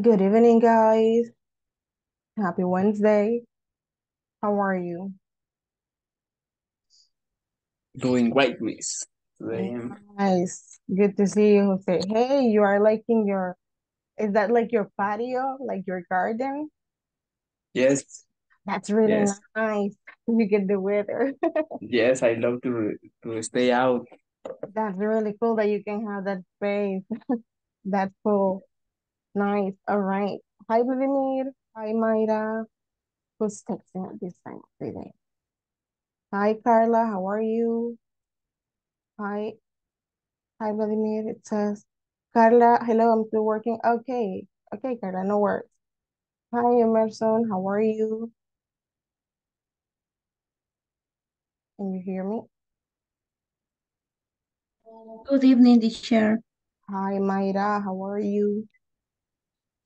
Good evening, guys. Happy Wednesday. How are you? Doing great, Miss. Today, Nice. Good to see you. Say, hey, you are liking your, is that like your patio, like your garden? yes, That's really yes, nice. You get the weather. yes, I love to stay out. That's really cool that you can have that space. That's cool. Nice. All right. Hi, Vladimir. Hi, Mayra. Who's texting at this time today? Hi, Carla. How are you? Hi, Hi, Vladimir. It says, Carla, hello, I'm still working. Okay, Carla, no worries. Hi, Emerson, how are you? Can you hear me? Good evening, teacher. Hi, Mayra, how are you?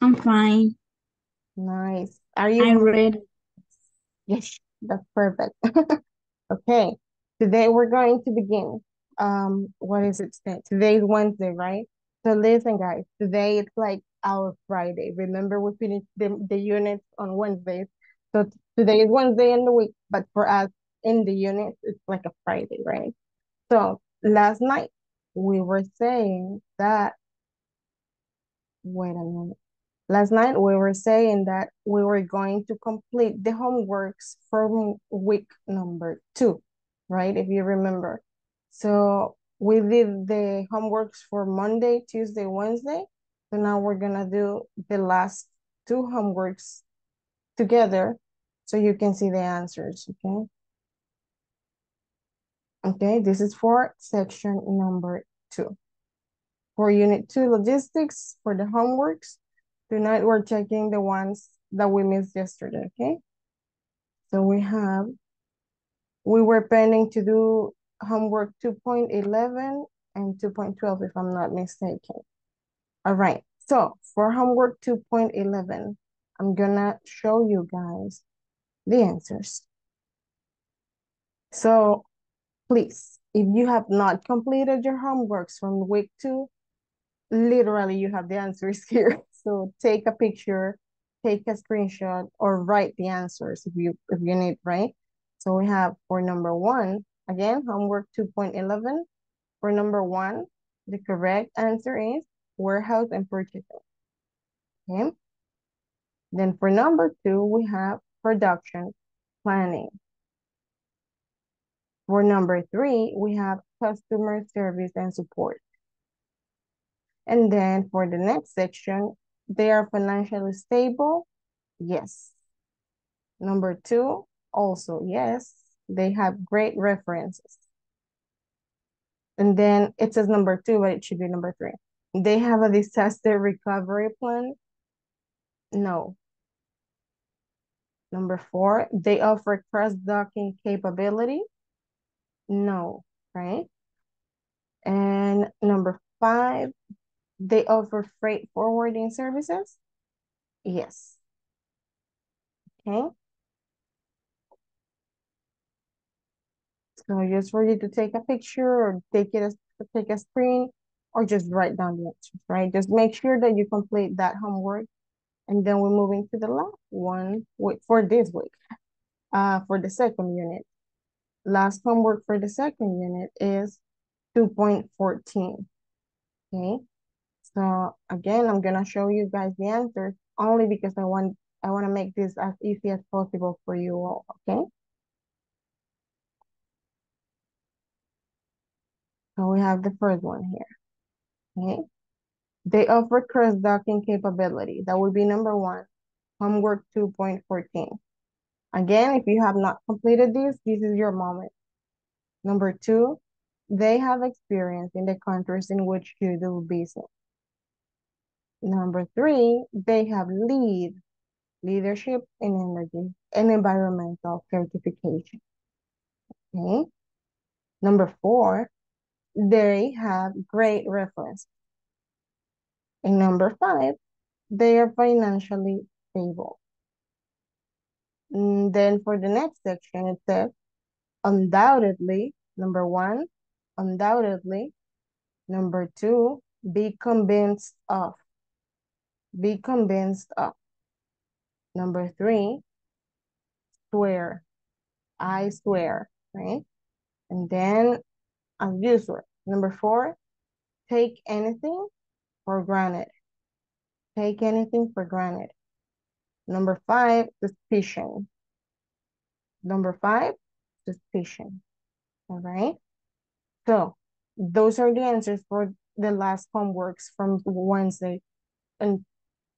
I'm fine. Nice. Are I'm you? ready. Yes, that's perfect. Okay, today we're going to begin. What is it today? Today's Wednesday, right? So listen, guys, today it's like our Friday. Remember, we finished the units on Wednesdays. So today is Wednesday in the week, but for us in the units, it's like a Friday, right? So last night we were saying that, wait a minute. Last night we were saying that we were going to complete the homeworks from week number 2, right? If you remember. So we did the homeworks for Monday, Tuesday, Wednesday. So now we're gonna do the last 2 homeworks together so you can see the answers, okay? Okay, this is for section number 2. For unit 2 logistics, for the homeworks, tonight we're checking the ones that we missed yesterday, okay? So we were planning to do homework 2.11 and 2.12, if I'm not mistaken. All right, so for homework 2.11, I'm gonna show you guys the answers. So please, if you have not completed your homeworks from week 2, literally you have the answers here. So take a picture, take a screenshot, or write the answers if you need, right? So we have for number 1, again, homework 2.11. For number 1, the correct answer is warehouse and purchasing. Okay. Then for number 2, we have production planning. For number 3, we have customer service and support. And then for the next section, they are financially stable. Yes. Number 2, also yes. They have great references. And then it says number 2, but it should be number 3. They have a disaster recovery plan. No. Number 4, they offer cross-docking capability. No, right? And number 5, they offer freight forwarding services. Yes. Okay. So just for you to take a picture or take a screen or just write down the answers, right? Just make sure that you complete that homework. And then we're moving to the last one for this week, for the second unit. Last homework for the second unit is 2.14, okay? So again, I'm gonna show you guys the answers only because I wanna make this as easy as possible for you all, okay? So we have the first one here, okay? They offer cross-docking capability. That would be number 1, homework 2.14. Again, if you have not completed this, this is your moment. Number 2, they have experience in the countries in which you do business. Number 3, they have leadership in energy and environmental certification. Okay. Number 4, they have great reference. And number 5, they are financially stable. And then for the next section, it says, undoubtedly, number 1, undoubtedly, number 2, be convinced of, be convinced of. Number three, swear. I swear, right? And then abuser. Number four, take anything for granted. Take anything for granted. Number five, suspicion. Number five, suspicion. All right. So those are the answers for the last homeworks from Wednesday and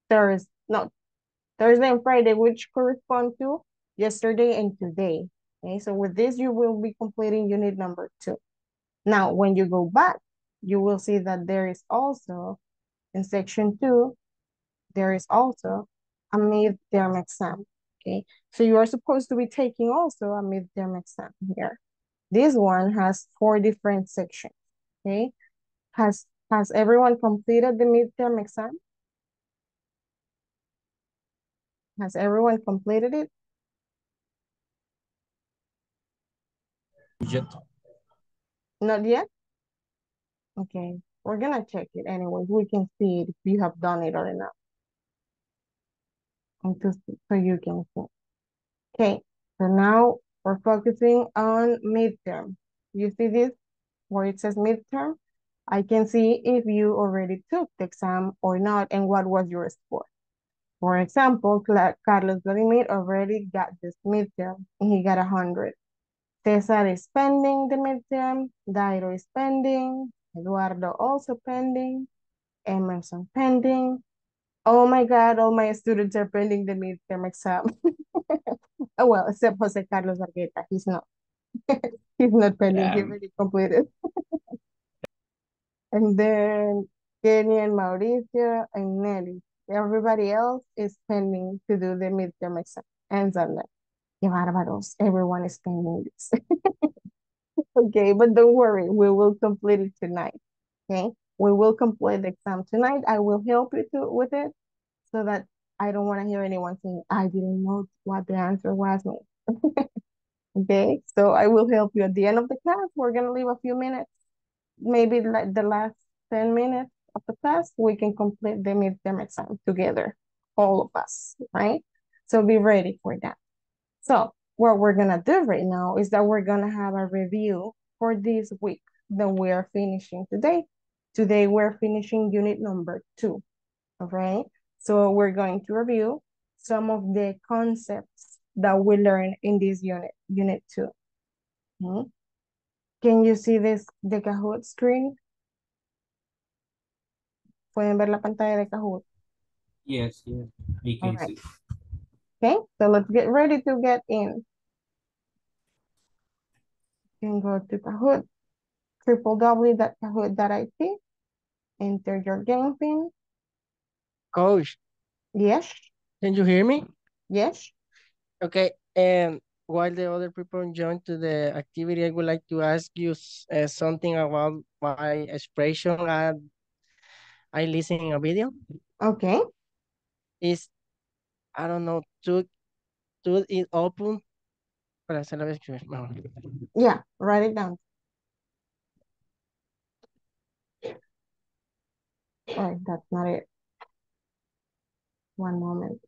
Thursday. No, Thursday and Friday, which correspond to yesterday and today. Okay, so with this, you will be completing unit number 2. Now, when you go back, you will see that there is also, in section 2, there is also a mid-term exam, okay? So you are supposed to be taking also a mid-term exam here. This one has 4 different sections, okay? Has everyone completed the mid-term exam? Has everyone completed it? Yet. Not yet? Okay, we're gonna check it anyway. We can see it if you have done it or not. And just so you can see. Okay, so now we're focusing on midterm. You see this where it says midterm? I can see if you already took the exam or not and what was your score. For example, Carlos Vladimir already got this midterm and he got 100. Cesar is pending the midterm, Dairo is pending, Eduardo also pending, Emerson pending. Oh my God, all my students are pending the midterm exam. Oh well, except Jose Carlos Argueta, he's not. He's not pending, he already completed. And then Kenny and Mauricio and Nelly. Everybody else is pending to do the midterm exam. And Sunday. Everyone is pending this. Okay, but don't worry, we will complete it tonight. Okay, we will complete the exam tonight. I will help you with it so that I don't want to hear anyone saying, I didn't know what the answer was. Okay, so I will help you at the end of the class. We're going to leave a few minutes, maybe like the last 10 minutes of the class. We can complete the midterm exam together, all of us, right? So be ready for that. So what we're going to do right now is that we're going to have a review for this week that we're finishing today. Today, we're finishing unit number 2, all right? So we're going to review some of the concepts that we learned in this unit, unit 2. Okay. Can you see this, the Kahoot screen? ¿Pueden ver la pantalla de Kahoot? Yes, yes, we can see. Okay, so let's get ready to get in. You can go to Kahoot, www.kahoot.it, enter your game pin. Coach. Yes. Can you hear me? Yes. Okay, and while the other people join to the activity, I would like to ask you something about my expression. I listen a video. Okay. Is I don't know to it open. Yeah, write it down. All right, that's not it. One moment.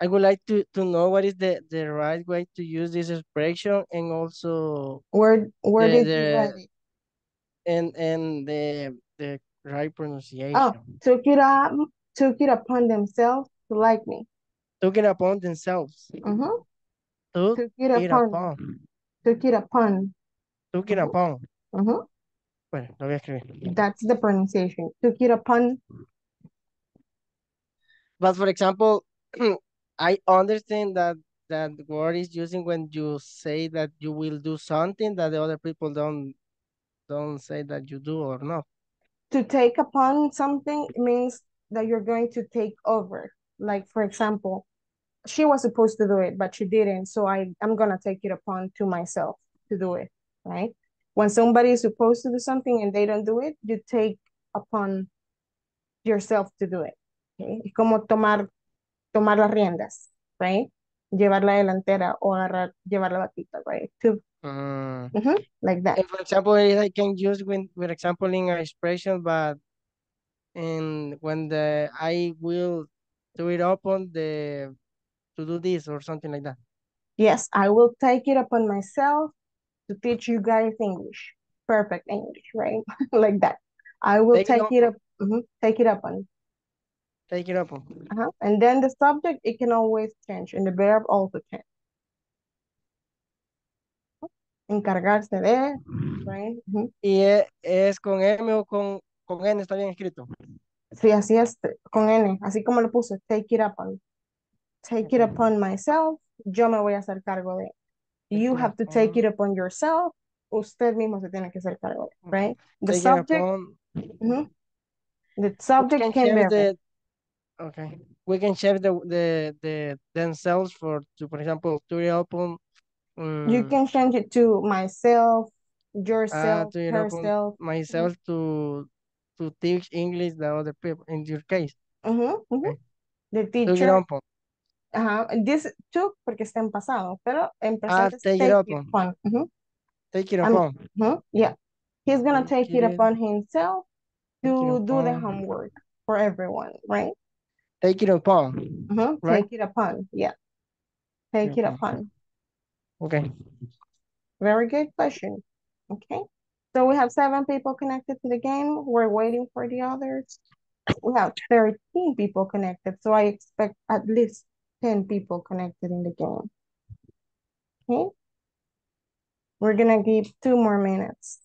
I would like to know what is the right way to use this expression and also where did you write it? And the right pronunciation. Oh, took it upon themselves to like me. Took it upon themselves. Mm-hmm. Took it upon. Mm-hmm. Bueno, lo voy a escribir. That's the pronunciation. Took it upon. But for example, I understand that word is using when you say that you will do something that the other people don't say that you do or not. To take upon something means that you're going to take over. Like, for example, she was supposed to do it, but she didn't. So I'm going to take it upon to myself to do it, right? When somebody is supposed to do something and they don't do it, you take upon yourself to do it. Okay? Es como tomar las riendas, right? Llevar la delantera o llevar la batita, right? Like that. For example, I can use, for example, in an expression, but when I will do it upon the, to do this or something like that. Yes, I will take it upon myself to teach you guys English. Perfect English, right? Like that. I will take it upon. And then the subject, it can always change. And the verb also change. Encargarse de, right? ¿Y es con M o con N está bien escrito? Sí, así es, con N, así como lo puse, take it upon. Take it upon myself, yo me voy a hacer cargo de. You have to take it upon yourself, usted mismo se tiene que hacer cargo de, right? The take subject, the subject can be the, okay, we can share the themselves to, for example, to it upon. You can change it to myself, yourself, herself. Myself to teach English the other people, in your case. Okay. The teacher. This took porque está en pasado, pero en presente es take it upon. Take it upon. Yeah. He's going to take it upon himself to do the homework for everyone, right? Take it upon. Right? Take it upon, yeah. Take it upon. Okay. Very good question. Okay. So we have 7 people connected to the game. We're waiting for the others. We have 13 people connected. So I expect at least 10 people connected in the game. Okay. We're going to give 2 more minutes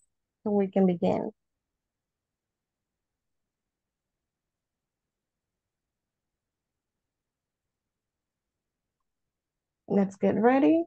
so we can begin. Let's get ready.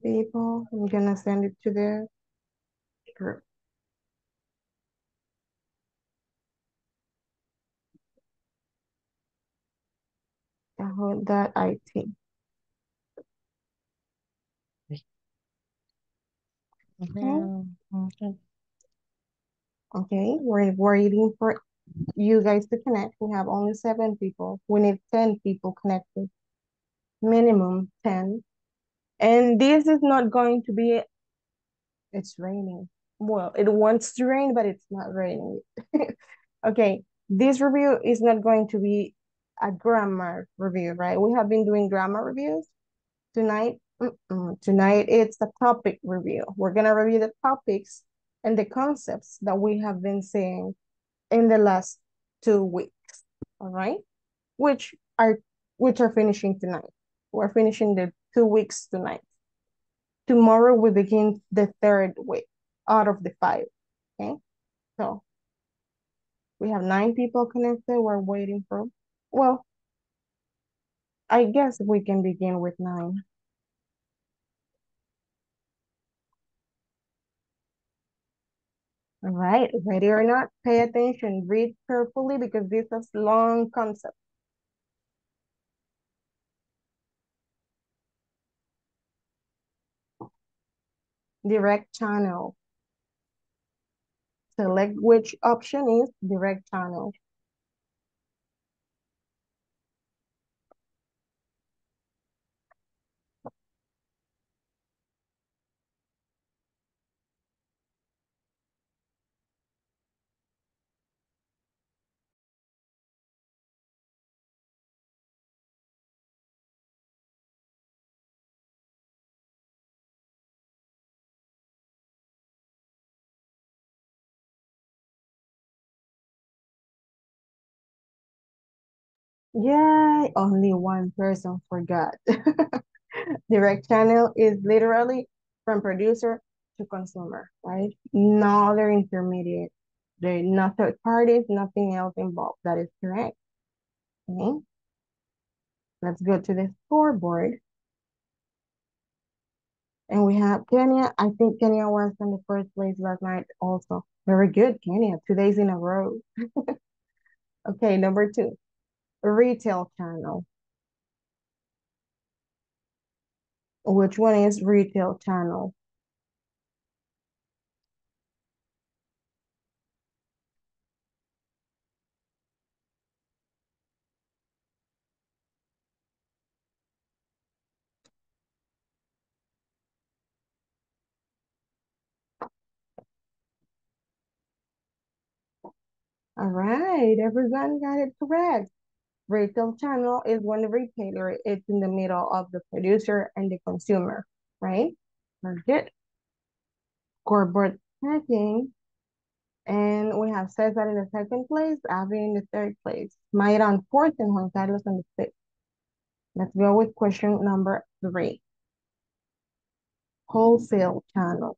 People, I'm gonna send it to the group. Kahoot.it. Okay, we're waiting for you guys to connect. We have only 7 people. We need 10 people connected. Minimum 10. And this is not going to be, it's raining. Well, it wants to rain, but it's not raining. Okay, this review is not going to be a grammar review, right? We have been doing grammar reviews. Tonight, tonight it's a topic review. We're going to review the topics and the concepts that we have been seeing in the last 2 weeks, all right? Which are finishing tonight. We're finishing the 2 weeks tonight. Tomorrow we begin the 3rd week out of the 5. Okay, so we have 9 people connected. We're waiting for, well, I guess we can begin with 9. All right, ready or not, pay attention, read carefully because this is a long concept. Direct channel. Select which option is direct channel. Yay, only one person forgot. Direct channel is literally from producer to consumer, right? No other intermediate. There are no third parties, nothing else involved. That is correct. Okay. Let's go to the scoreboard. And we have Kenya. I think Kenya was in the first place last night also. Very good, Kenya. 2 days in a row. Okay, number 2. Retail channel. Which one is retail channel? All right, everyone got it correct. Retail channel is when the retailer is in the middle of the producer and the consumer, right? Very good. Corporate packing. And we have Cesar in the second place, Abby in the third place, Mayra on fourth, and Juan Carlos on the fifth. Let's go with question number 3. Wholesale channel.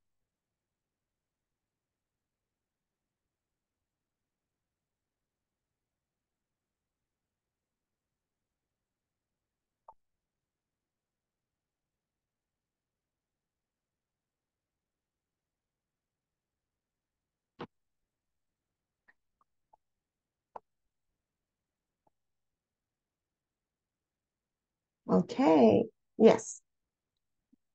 Okay, yes.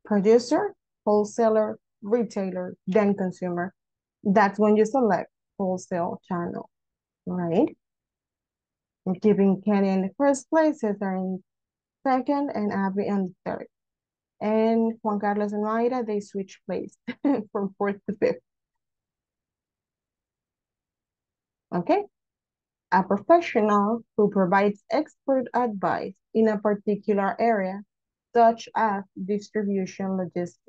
Producer, wholesaler, retailer, then consumer. That's when you select wholesale channel, right? We're keeping Kenny in the first place, Cesar in second, and Abby in the third. And Juan Carlos and Mayra, they switch place from fourth to fifth. Okay. A professional who provides expert advice in a particular area, such as distribution logistics.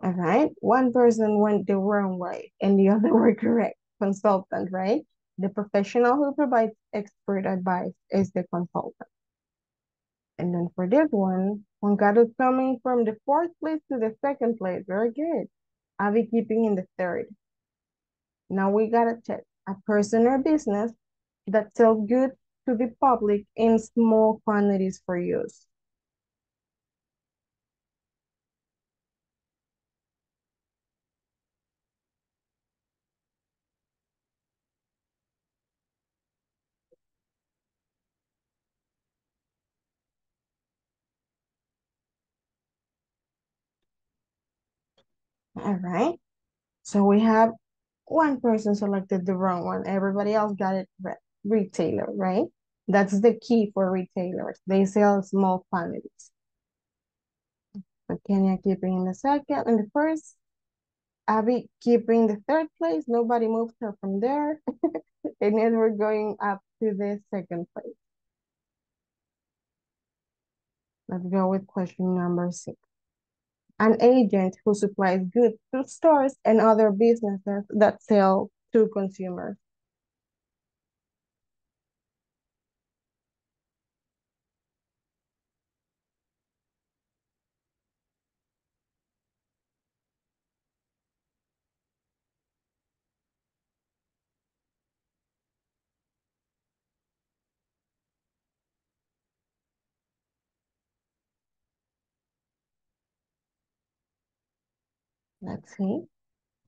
All right, one person went the wrong way and the other were correct. Consultant, right? The professional who provides expert advice is the consultant. And then for this one, Juan Carlos coming from the fourth place to the second place. Very good. I'll be keeping in the third. Now we gotta check a person or business that sells goods to the public in small quantities for use. All right, so we have one person selected the wrong one. Everybody else got it retailer, right? That's the key for retailers. They sell small quantities. But Kenya keeping in the second and the first. Abby keeping the third place. Nobody moved her from there. And then we're going up to the second place. Let's go with question number 6. An agent who supplies goods to stores and other businesses that sell to consumers. Let's see.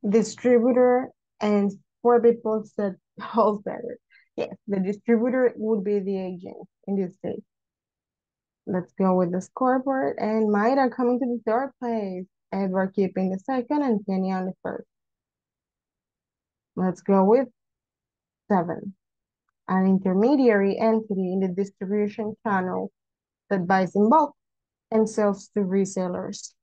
Distributor and 4 people said wholesaler. Yes, the distributor would be the agent in this case. Let's go with the scoreboard. And Mayra coming to the third place. Edward keeping the second and Kenny on the first. Let's go with 7. An intermediary entity in the distribution channel that buys in bulk and sells to resellers.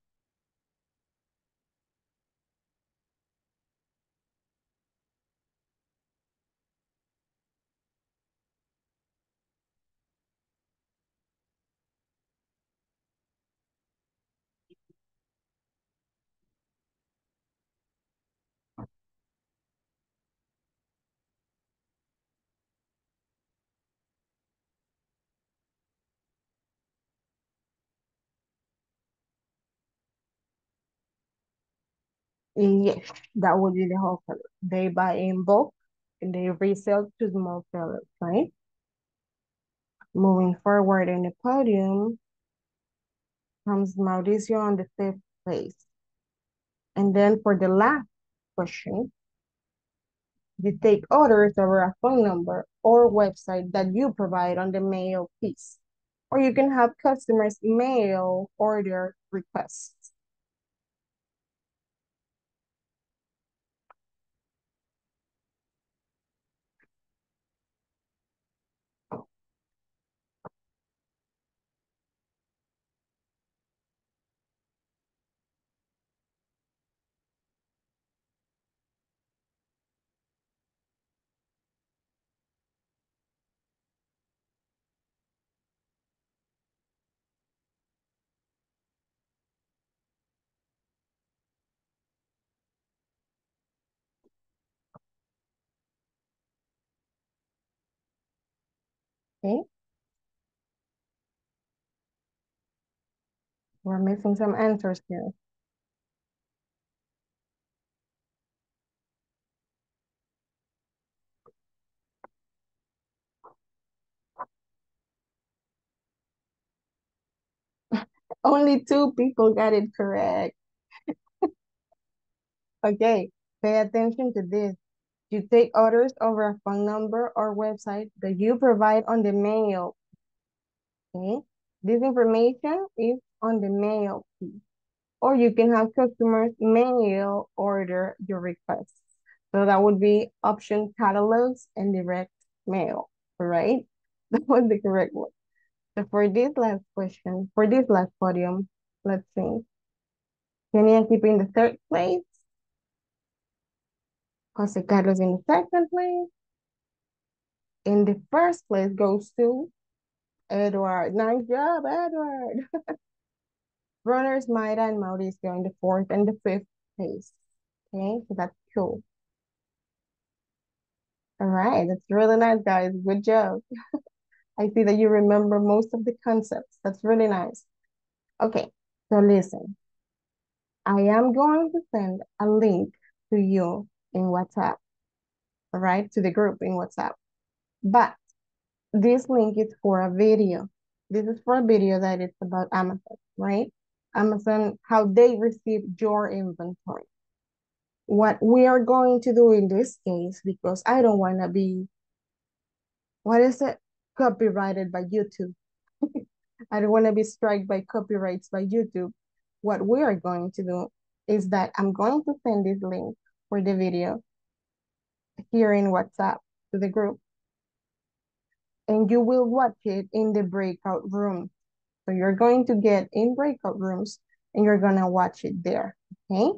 Yes, that would be the wholesaler. They buy in bulk and they resell to small sellers, right? Moving forward in the podium comes Mauricio on the 5th place. And then for the last question, you take orders over a phone number or website that you provide on the mail piece. or you can have customers mail order requests. Okay. We're missing some answers here. Only two people got it correct. Okay, pay attention to this. You take orders over a phone number or website that you provide on the mail. Okay? This information is on the mail key. Or you can have customers mail order your requests. So that would be option catalogs and direct mail, right? That was the correct one. So for this last question, for this last podium, let's see. Can you keep in the third place? Jose Carlos in the second place. In the first place goes to Edward. Nice job, Edward. Runners Mayra and Mauricio in the fourth and the fifth place. Okay, so that's cool. All right, that's really nice, guys. Good job. I see that you remember most of the concepts. That's really nice. Okay, so listen. I am going to send a link to you in WhatsApp, all right, to the group in WhatsApp. But this link is for a video. This is for a video that is about Amazon, right? Amazon, how they receive your inventory. What we are going to do in this case, because I don't want to be, what is it? Copyrighted by YouTube. I don't want to be struck by copyrights by YouTube. What we are going to do is that I'm going to send this link for the video here in WhatsApp to the group. And you will watch it in the breakout room. So you're going to get in breakout rooms and you're gonna watch it there, okay?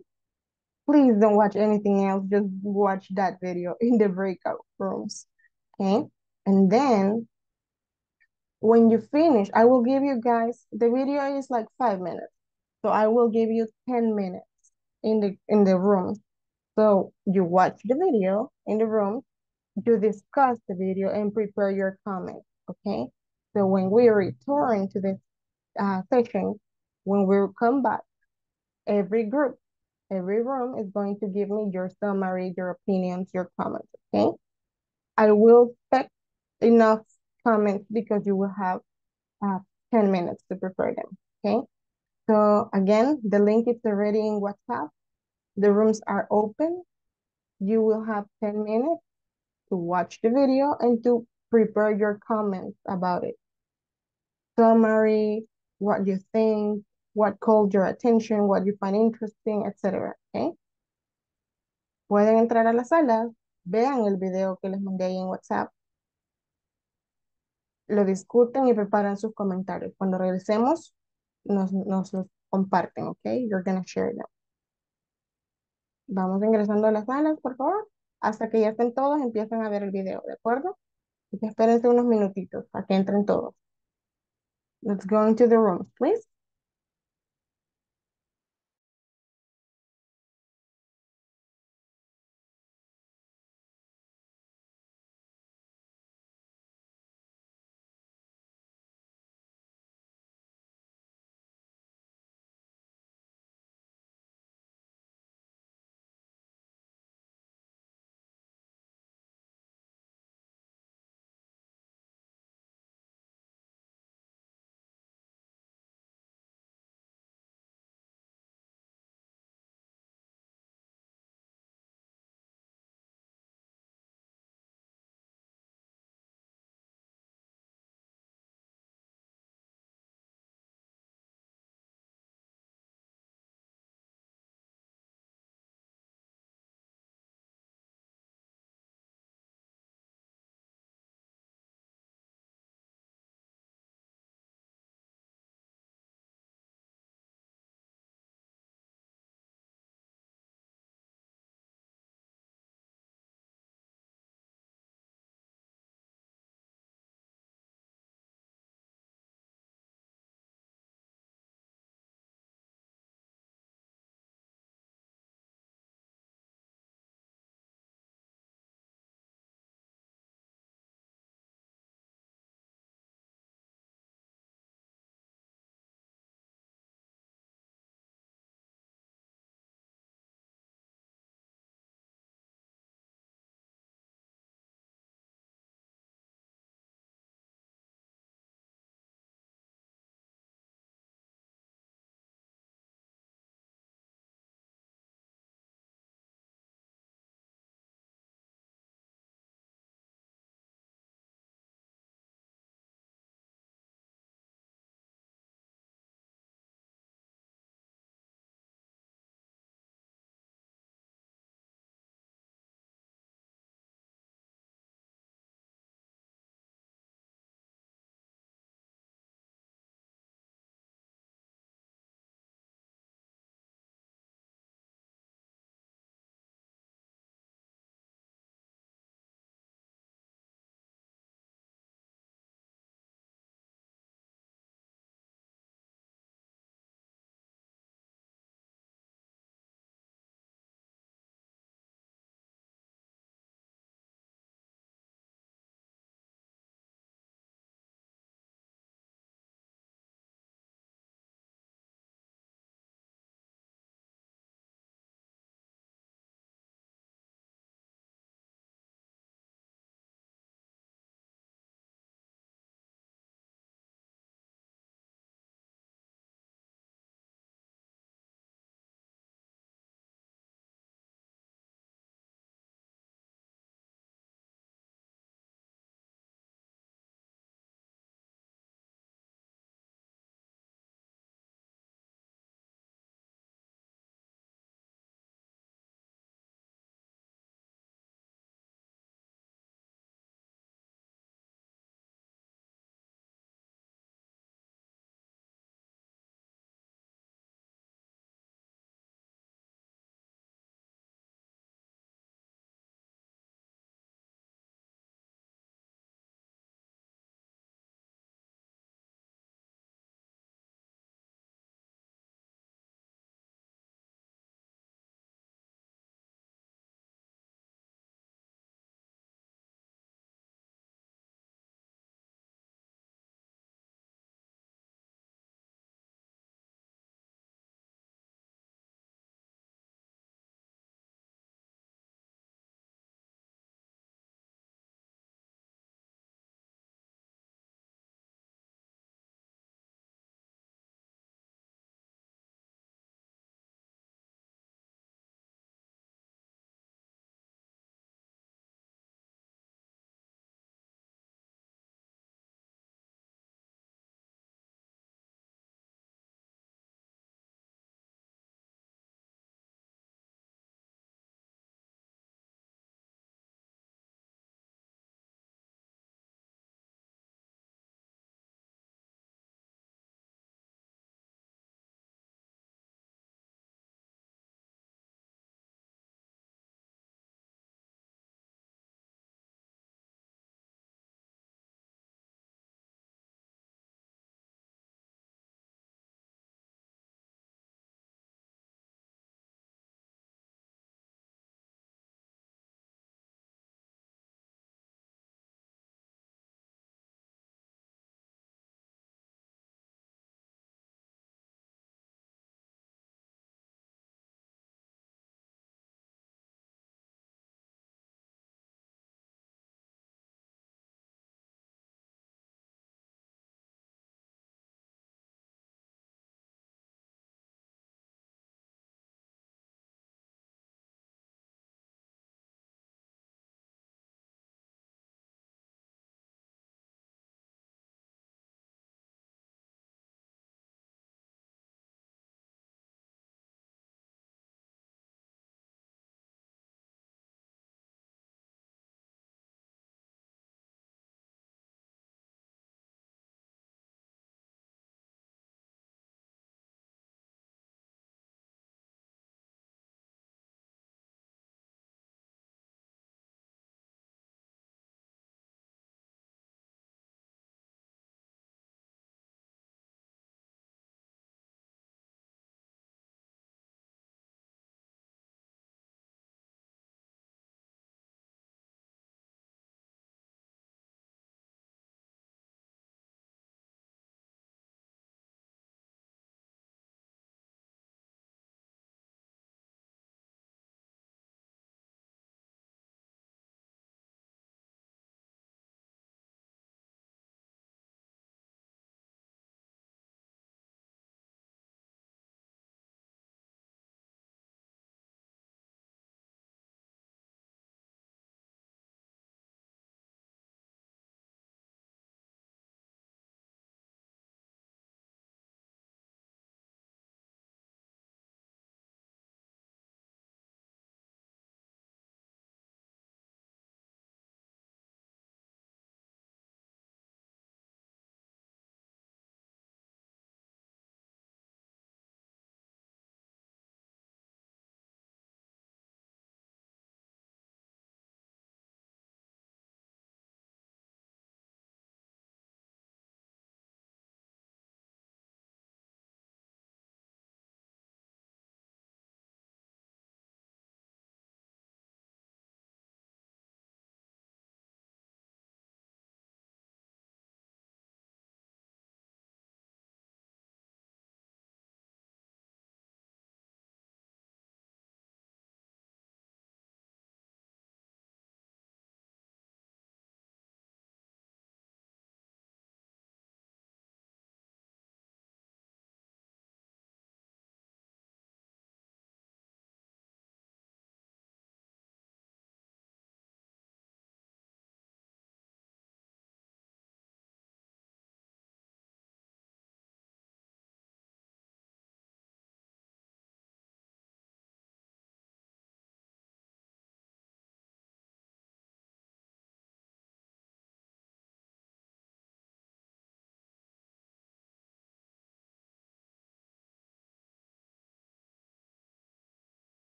Please don't watch anything else, just watch that video in the breakout rooms, okay? And then when you finish, I will give you guys, the video is like 5 minutes. So I will give you 10 minutes in the room. So you watch the video in the room, you discuss the video and prepare your comment, okay? So when we return to this session, when we come back, every group, every room is going to give me your summary, your opinions, your comments, okay? I will expect enough comments because you will have 10 minutes to prepare them, okay? So again, the link is already in WhatsApp. The rooms are open. You will have 10 minutes to watch the video and to prepare your comments about it. Summary, what you think, what called your attention, what you find interesting, etc. Okay? Pueden entrar a la sala, vean el video que les mandé ahí en WhatsApp. Lo discuten y preparan sus comentarios. Cuando regresemos, nos los comparten, okay? You're going to share them. Vamos ingresando a las salas, por favor, hasta que ya estén todos, empiezan a ver el video, ¿de acuerdo? Y que espérense unos minutitos a que entren todos. Let's go into the rooms, please.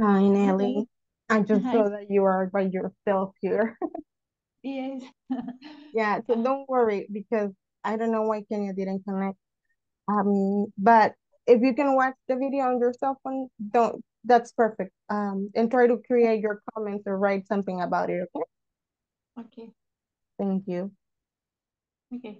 Hi, Hello. Nelly. I just Hi. saw that you are by yourself here. Yes. Yeah, so don't worry because I don't know why Kenya didn't connect. But if you can watch the video on your cell phone, don't that's perfect. And try to create your comments or write something about it, okay? Okay. Thank you. Okay.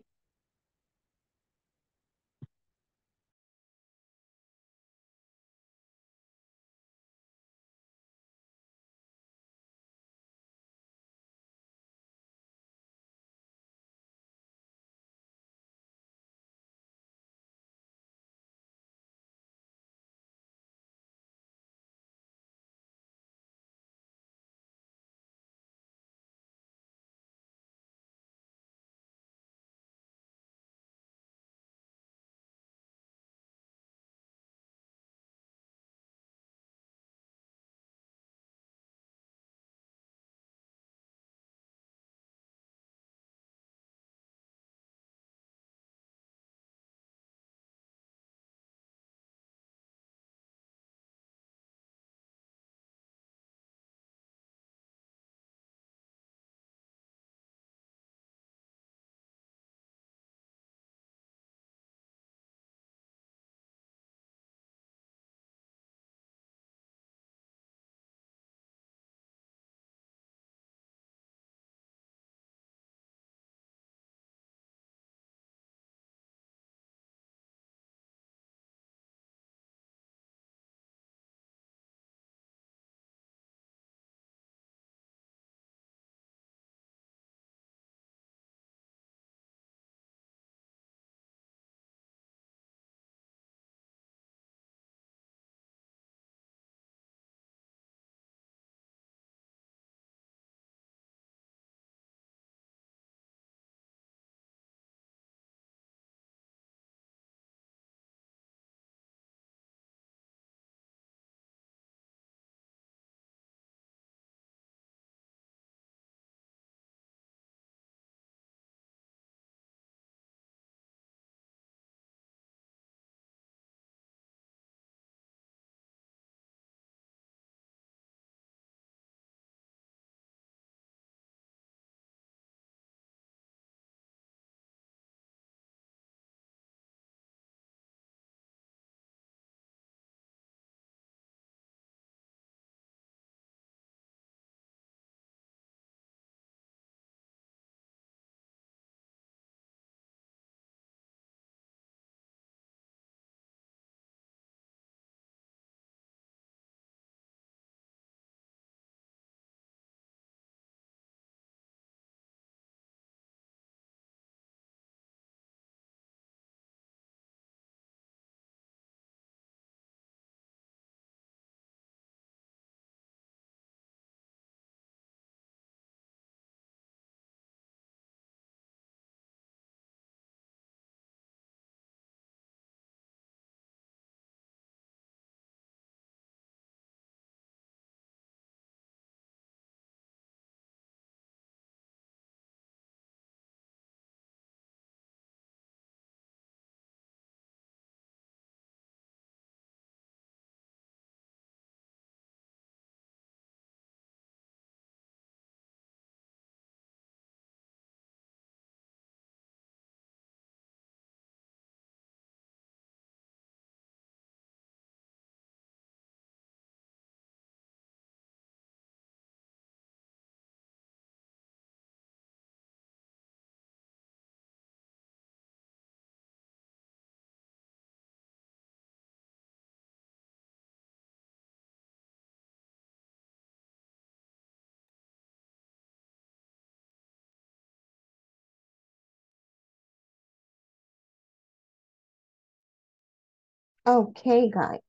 Okay, guys.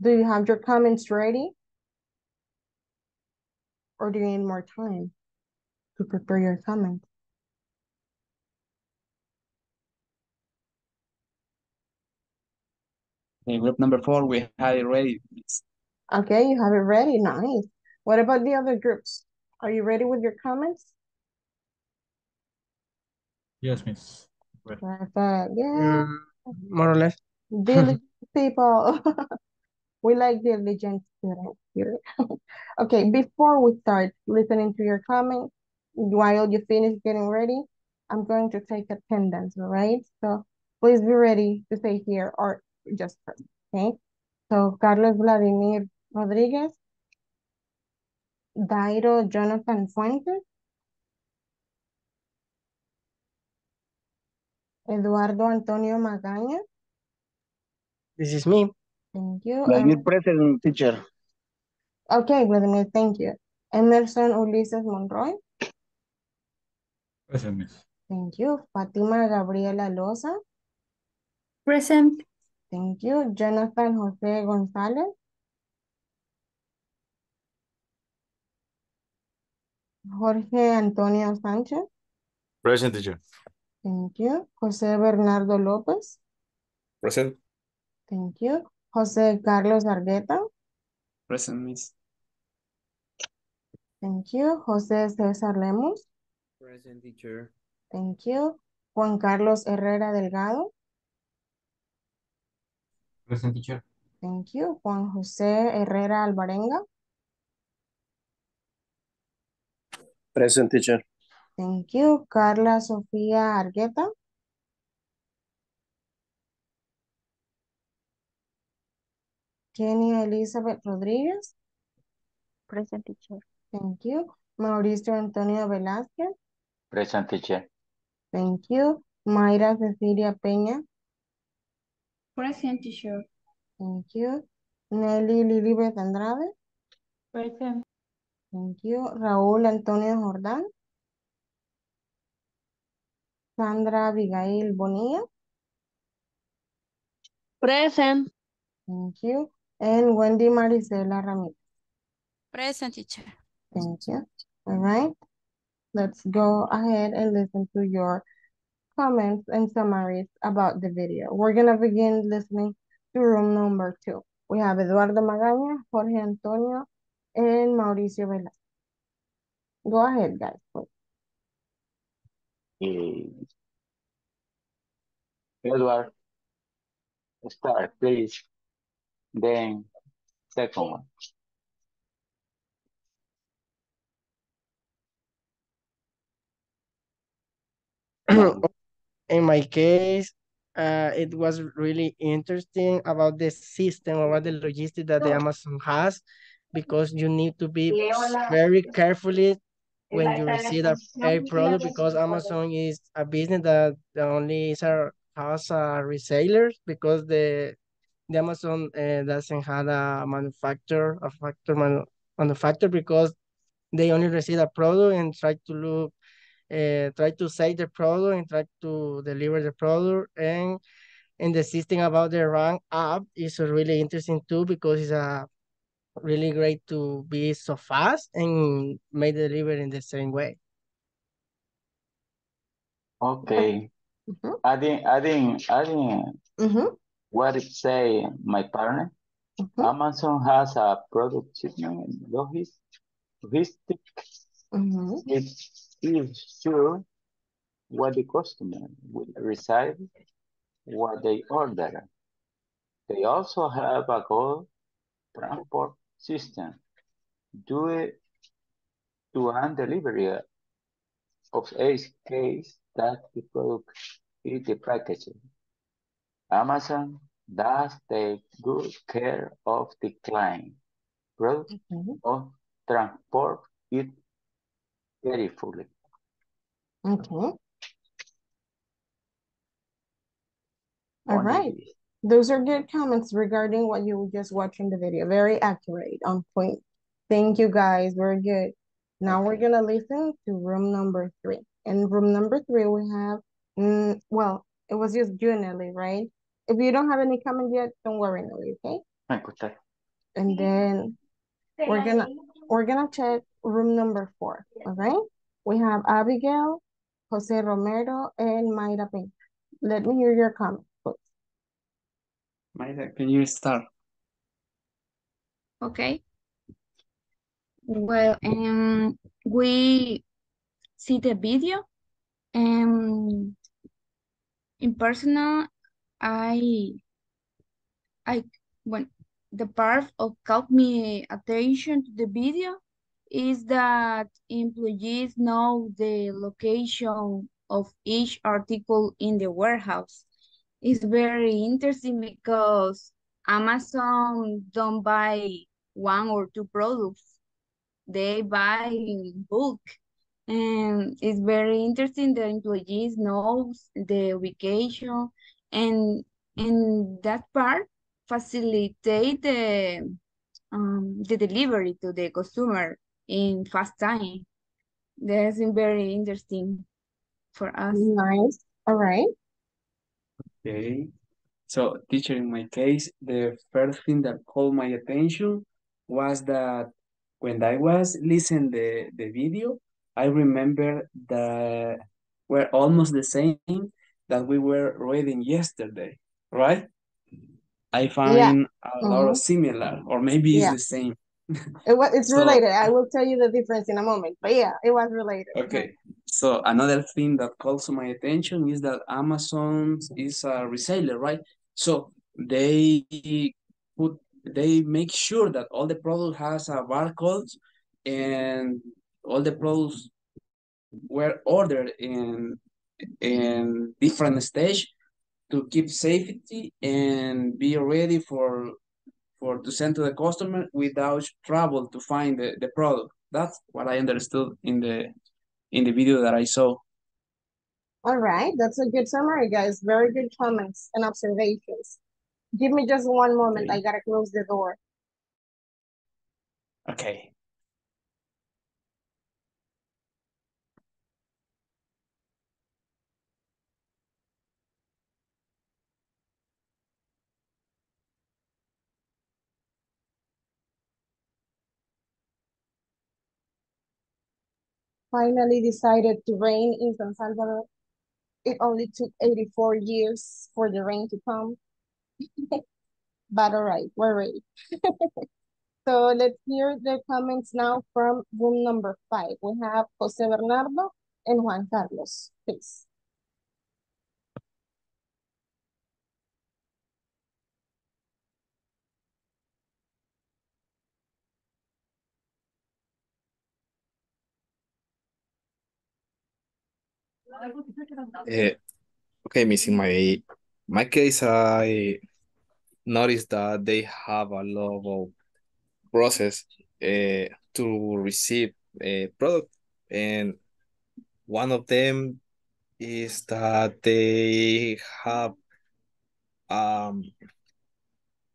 Do you have your comments ready or do you need more time to prepare your comments? In group number 4, we had it ready. Okay, you have it ready. Nice. What about the other groups? Are you ready with your comments? Yes, miss. Ready. Perfect. Yeah. More or less. Diligent people. We like diligent didn't hear it. Okay, before we start listening to your comment, while you finish getting ready, I'm going to take attendance, all right? So please be ready to say here or just first, okay? So Carlos Vladimir Rodriguez, Dairo Jonathan Fuentes, Eduardo Antonio Magaña. This is me. Thank you. Vladimir present, teacher. Okay, Vladimir, thank you. Emerson Ulises Monroy. Present, miss. Thank you. Fatima Gabriela Loza. Present. Thank you. Jonathan Jose Gonzalez. Jorge Antonio Sanchez. Present, teacher. Thank you. Jose Bernardo Lopez. Present. Thank you. Jose Carlos Argueta. Present, miss. Thank you. Jose Cesar Lemos. Present, teacher. Thank you. Juan Carlos Herrera Delgado. Present, teacher. Thank you. Juan José Herrera Alvarenga. Present, teacher. Thank you. Carla Sofía Argueta. Kenia Elizabeth Rodríguez. Present, teacher. Thank you. Mauricio Antonio Velázquez. Present, teacher. Thank you. Mayra Cecilia Peña. Present, teacher. Thank you. Nelly Lilibet Andrade. Present. Thank you. Raúl Antonio Jordán. Sandra Abigail Bonilla. Present. Thank you. And Wendy Maricela Ramirez. Present, teacher. Thank you. All right. Let's go ahead and listen to your comments and summaries about the video. We're going to begin listening to room number 2. We have Eduardo Magaña, Jorge Antonio, and Mauricio Velasquez. Go ahead, guys, please. Edward, start, please. Then, second one. In my case, it was really interesting about the system, about the logistics that the Amazon has, because you need to be very carefully when you receive a product, because Amazon is a business that only has a reseller, because the Amazon doesn't have a manufacturer, manufacturer, because they only receive a product and try to sell the product and try to deliver the product. And the system about the rank app is really interesting too, because it's a really great to be so fast and make the delivery in the same way. Okay. Mm-hmm. Adding mm-hmm. what it say my partner. Mm-hmm. Amazon has a product shipment logistics. Mm-hmm. It's sure what the customer will receive, what they order. They also have a goal transport system due to a delivery of a case that the product is the package. Amazon does take good care of the client product mm-hmm. or transport it carefully. Okay. All right. Those are good comments regarding what you were just watching the video. Very accurate, on point. Thank you, guys. Very good. Now we're going to listen to room number 3. In room number 3, we have, well, it was just you and Nelly, right? If you don't have any comment yet, don't worry, Nelly, okay? And then we're gonna check room number 4, all right? We have Abigail, Jose Romero, and Mayra Pink. Let me hear your comments. Mayra, can you start? Okay. Well, we see the video, and in personal, I the part that caught my attention to the video is that employees know the location of each article in the warehouse. It's very interesting because Amazon don't buy one or two products. They buy in bulk. And it's very interesting the employees know the vacation, and that part facilitate the delivery to the customer in fast time. That's very interesting for us. Nice. All right. Okay. So, teacher, in my case, the first thing that caught my attention was that when I was listening to the video, I remember that we're almost the same that we were reading yesterday, right? I find a lot of similar, or maybe it's the same. It's so related. I will tell you the difference in a moment, but yeah, it was related. Okay. So another thing that calls my attention is that Amazon is a reseller, right? So they make sure that all the product has a barcode and all the products were ordered in different stage to keep safety and be ready for to send to the customer without trouble to find the product. That's what I understood in the video that I saw. All right, that's a good summary, guys. Very good comments and observations. Give me just one moment. Okay. I gotta close the door. Okay. Finally decided to rain in San Salvador. It only took 84 years for the rain to come. But all right, we're ready. So let's hear the comments now from room number 5. We have Jose Bernardo and Juan Carlos, please. Okay, Miss, in my case, I noticed that they have a lot of process to receive a product, and one of them is that they have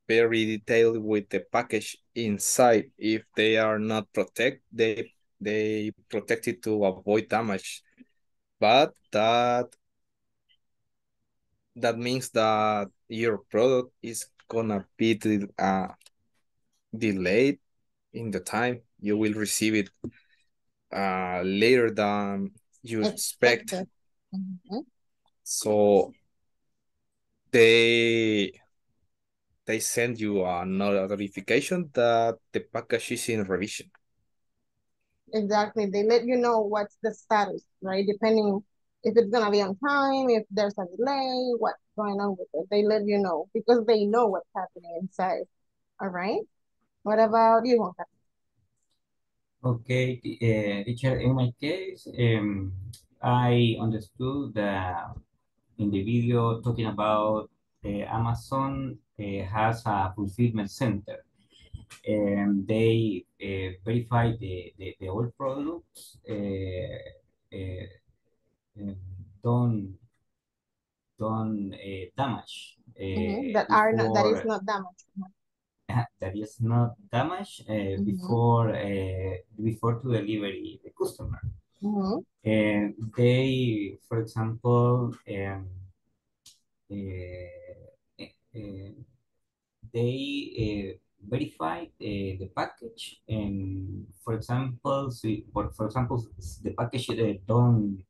very detailed with the package inside. If they are not protect, they protect it to avoid damage. But that means that your product is gonna be delayed in the time. You will receive it later than you expect. So they send you a notification that the package is in revision. Exactly. They let you know what's the status, right? Depending if it's going to be on time, if there's a delay, what's going on with it. They let you know because they know what's happening inside. All right. What about you, Juan? Okay, teacher, in my case, I understood that in the video talking about Amazon has a fulfillment center. And they verify the old products, don't damage. That is not damaged. That is not damaged before to delivery the customer. And they, for example, they verify the package, and for example, the package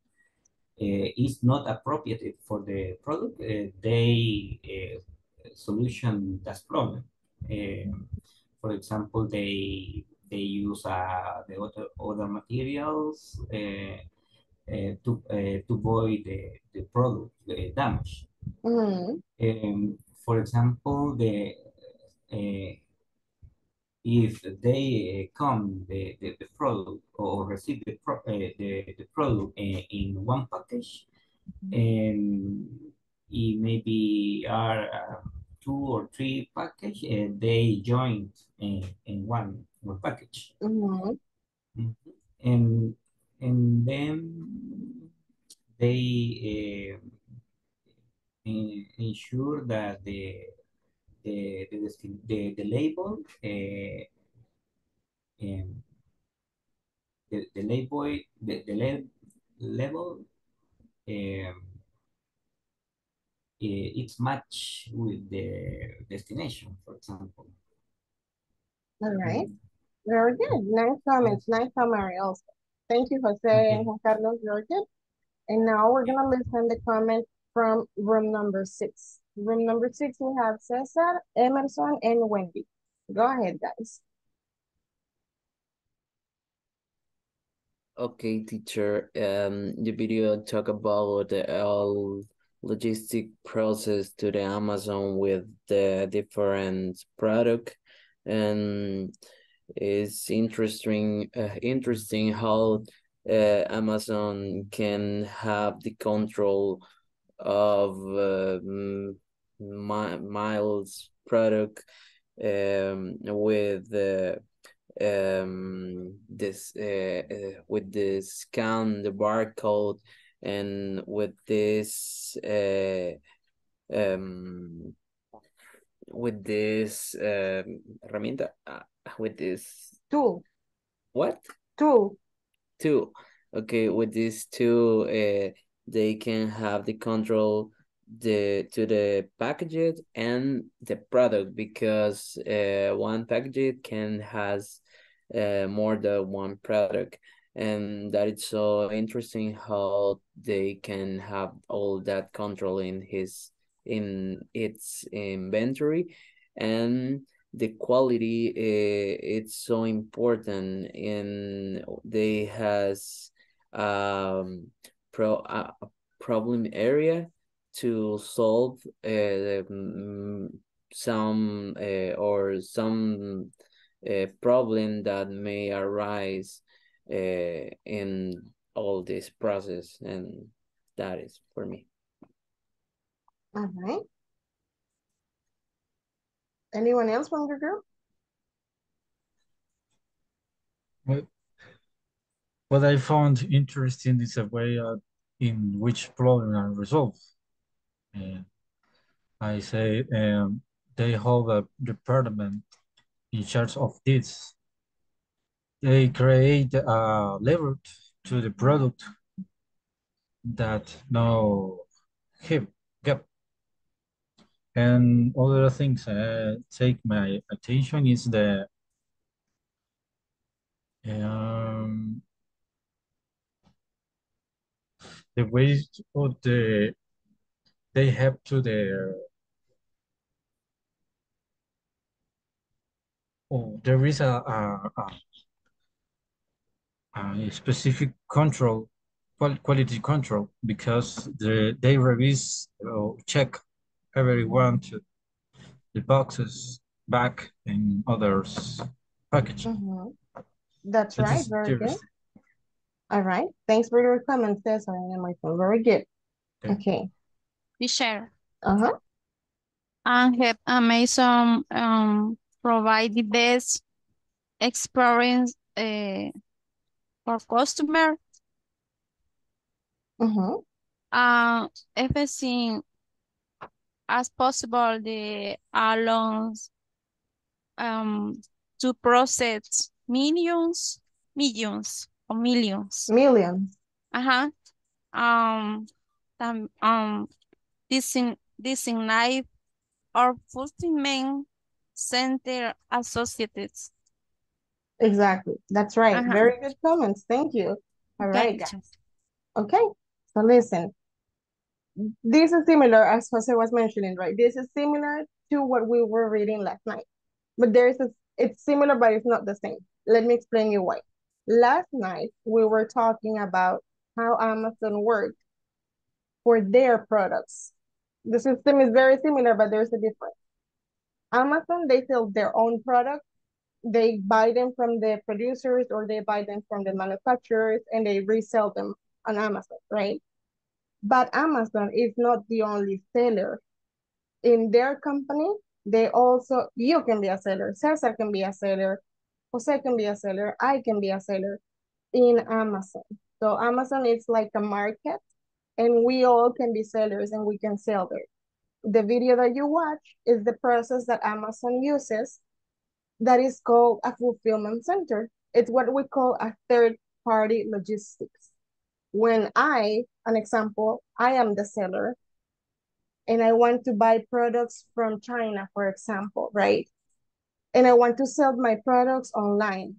is not appropriate for the product. They solution that problem. For example, they use the other materials to avoid the product damage. For example, if they come the product or receive the product in one package, it maybe are 2 or 3 packages, and they joined in one package. And then they ensure that the label label it's matched with the destination, for example. All right, very good. Nice comments, nice summary also. Thank you, Jose and Juan Carlos. Very good. And now we're gonna listen the comments from room number 6. Room number 6, we have Cesar, Emerson, and Wendy. Go ahead, guys. Okay, teacher. The video talk about the logistic process to the Amazon with the different product, and it's interesting. Interesting how Amazon can have the control of Miles product with the scan, the barcode, and with this herramienta, with this tool. What tool? Tool. Okay, with this tool, they can have the control to the package and the product, because one package can has more than one product, and that is so interesting how they can have all that control in its inventory. And the quality, it's so important, and they has a problem area to solve some or some problem that may arise in all this process, and that is for me. All right. Anyone else from the group? What I found interesting is a way in which problem are resolved. I say they hold a department in charge of this. They create a level to the product that no gap. And other things take my attention is the way of they have to their there is a specific control, quality control, because they release or check everyone to the boxes back and others package. That's so right. Very good. All right. Thanks for your comments, Cesar and Michael. Very good. Okay. We share. And have Amazon provide the best experience for customer. Everything as possible, the allows to process millions. Design or fulfillment center associates. Exactly, that's right. Very good comments. Thank you. All right, guys. Okay, so listen. This is similar, as Jose was mentioning, right? This is similar to what we were reading last night, but it's similar, but it's not the same. Let me explain you why. Last night, we were talking about how Amazon works for their products. The system is very similar, but there's a difference. Amazon, they sell their own products they buy them from the producers or they buy them from the manufacturers and they resell them on Amazon, right? But Amazon is not the only seller. In their company, they also, you can be a seller, Cesar can be a seller, Jose can be a seller, I can be a seller in Amazon. So Amazon is like a market and we all can be sellers and we can sell there. The video that you watch is the process that Amazon uses that is called a fulfillment center. It's what we call a third-party logistics. When I, an example, I am the seller and I want to buy products from China, for example, right? And I want to sell my products online,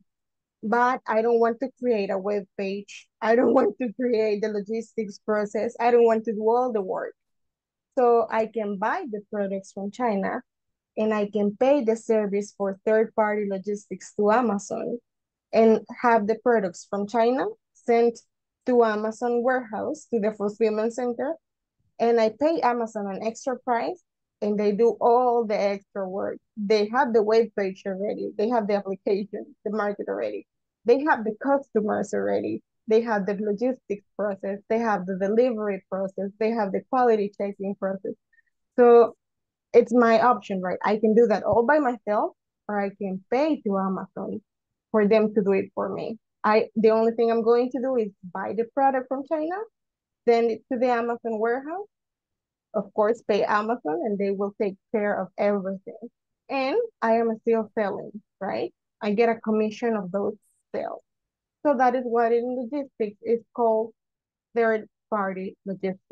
but I don't want to create a web page. I don't want to create the logistics process. I don't want to do all the work. So I can buy the products from China and I can pay the service for third-party logistics to Amazon and have the products from China sent to Amazon warehouse, to the fulfillment center, and I pay Amazon an extra price and they do all the extra work. They have the web page already. They have the application, the market already. They have the customers already. They have the logistics process. They have the delivery process. They have the quality checking process. So it's my option, right? I can do that all by myself, or I can pay to Amazon for them to do it for me. The only thing I'm going to do is buy the product from China, send it to the Amazon warehouse, of course, pay Amazon, and they will take care of everything. And I am still selling, right? I get a commission of those sales. So that is what in logistics is called third-party logistics,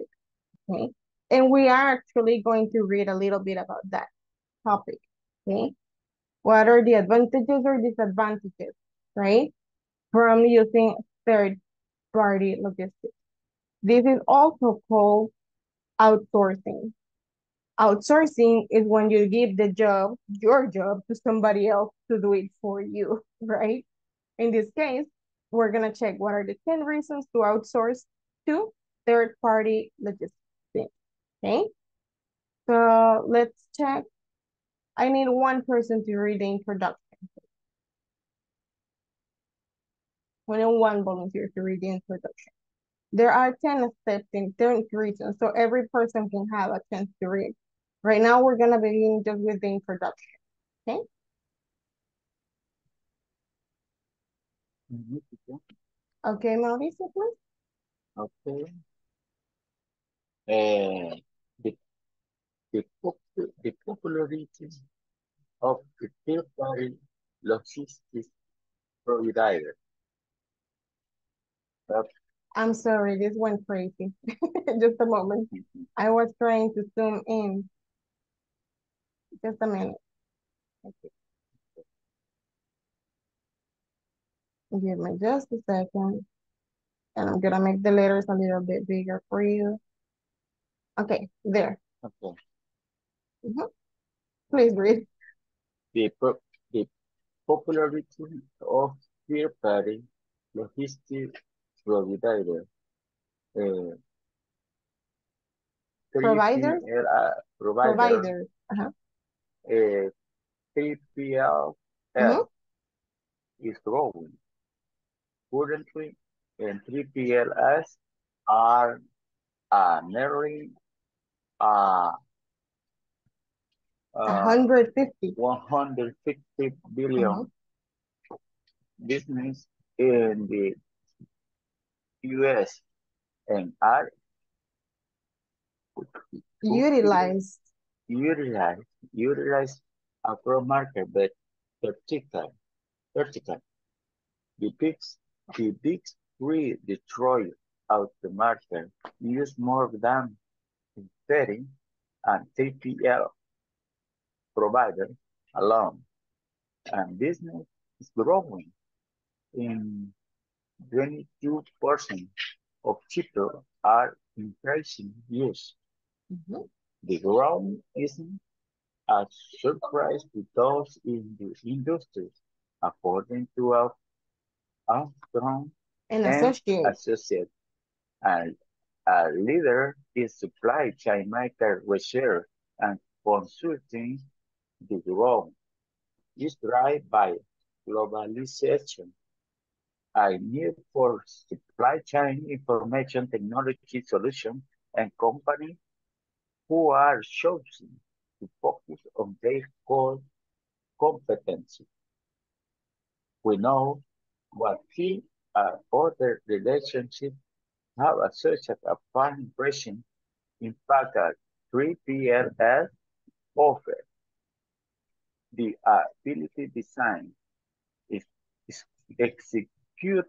okay? And we are actually going to read a little bit about that topic, okay? What are the advantages or disadvantages, right, from using third-party logistics? This is also called outsourcing. Outsourcing is when you give the job, your job, to somebody else to do it for you, right? In this case, we're gonna check what are the 10 reasons to outsource to third-party logistics, okay? So let's check. I need one person to read the introduction. We need one volunteer to read the introduction. There are 10 steps in 10 reasons, so every person can have a chance to read. Right now, we're gonna begin just with the introduction, okay? Okay, Mauricio, please. Okay. The popularity of the third-party logistics provider. I'm sorry, this went crazy. Just a moment. I was trying to zoom in. Just a minute. Okay. Give me just a second. And I'm gonna make the letters a little bit bigger for you. Okay, there. Okay. Please read. The popularity of third-party logistics provider. Provider. 3PL is growing. Currently, 3PLs are nearly 150 billion business in the U.S. and are utilized across market, but vertical. The big three destroy out the market, use more than 30 and 3PL provider alone, and business is growing in 22% of people are increasing use. The growth isn't a surprise to those in the industry, according to Armstrong Associates, and a leader in supply chain market research and consulting. The growth is driven by globalization, a need for supply chain information technology solution and companies who are choosing to focus on their core competency. We know what key other relationships have such as a fine impression impact at 3PLS offer. The ability design is execute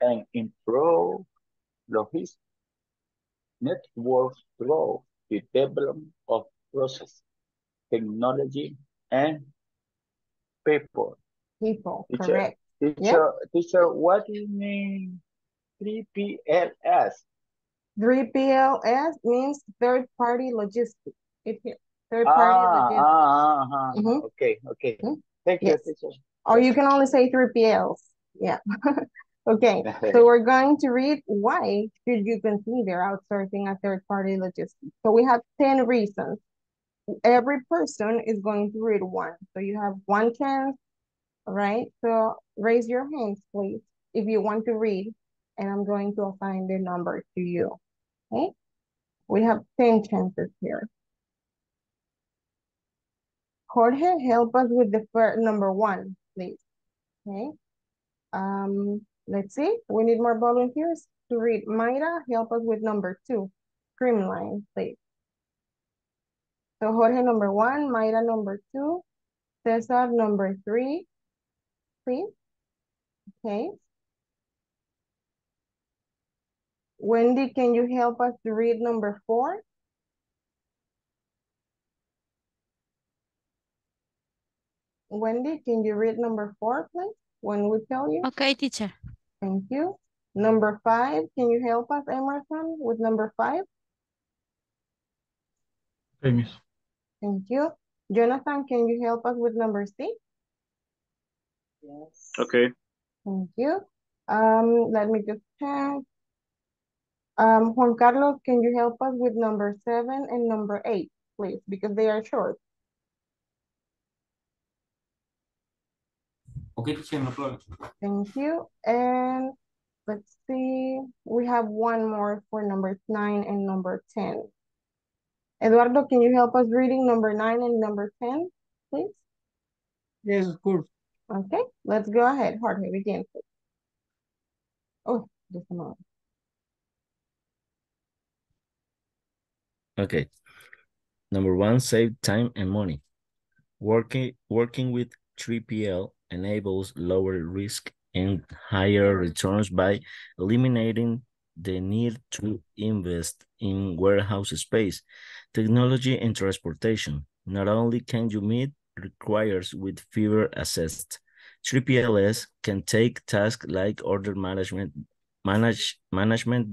and improve logistics network flow, the development of process, technology, and people. People, teacher, correct. Teacher, yep. Teacher, what do you mean 3PLS? 3PLS means third-party logistics. Okay. Mm-hmm. Thank you, teacher. Or you can only say 3PLs. Yeah. Okay. So we're going to read why should you consider outsourcing a third-party logistics. So we have 10 reasons. Every person is going to read one. So you have one chance, right? So raise your hands, please, if you want to read, and I'm going to assign the number to you. Okay. We have 10 chances here. Jorge, help us with the first, number one, please. Okay. Let's see. We need more volunteers to read. Mayra, help us with number two. Streamline, please. So Jorge, number one. Mayra, number two. Cesar, number three, please. Okay. Wendy, can you help us to read number four? Wendy, can you read number four, please? When we tell you. Okay, teacher. Thank you. Number five, can you help us, Emerson, with number five? Okay, miss. Thank you. Jonathan, can you help us with number six? Yes. Okay. Thank you. Let me just check. Juan Carlos, can you help us with number seven and number eight, please? Because they are short. Okay, no problem. Thank you. And let's see, we have one more for number 9 and number 10. Eduardo, can you help us reading number 9 and number 10, please? Yes, of course. Okay, let's go ahead. Jorge, begin. Oh, just a moment. Okay. Number 1, save time and money. Working with 3PL enables lower risk and higher returns by eliminating the need to invest in warehouse space, technology, and transportation. Not only can you meet requirements with fewer assets, 3PLs can take tasks like order management,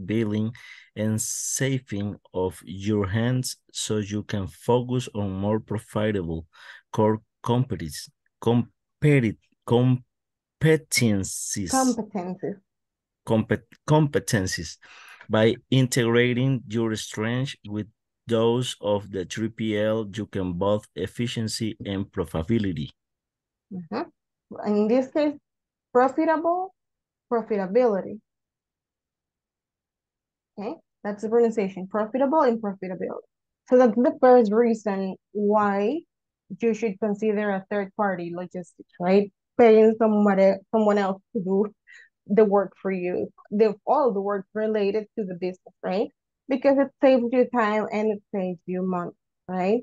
billing, and saving off your hands so you can focus on more profitable core competencies. Competencies by integrating your strengths with those of the 3PL, you can both efficiency and profitability. In this case, profitability. Okay, that's the pronunciation, profitable and profitability. So that's the first reason why you should consider a third-party logistics, right? Paying someone else to do the work for you, all the work related to the business, right? Because it saves you time and it saves you money, right?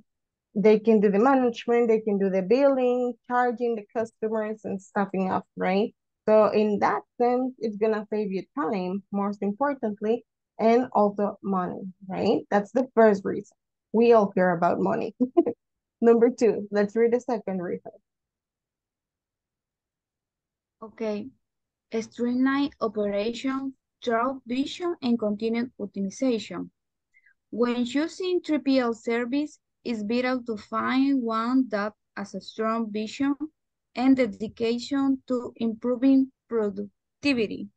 They can do the management, they can do the billing, charging the customers, and stuffing up, right? So in that sense, it's going to save you time, most importantly, and also money, right? That's the first reason. We all care about money. Number two, let's read the second reason. Okay. Streamline operation through vision and continued optimization. When choosing 3PL service, it's vital to find one that has a strong vision and dedication to improving productivity,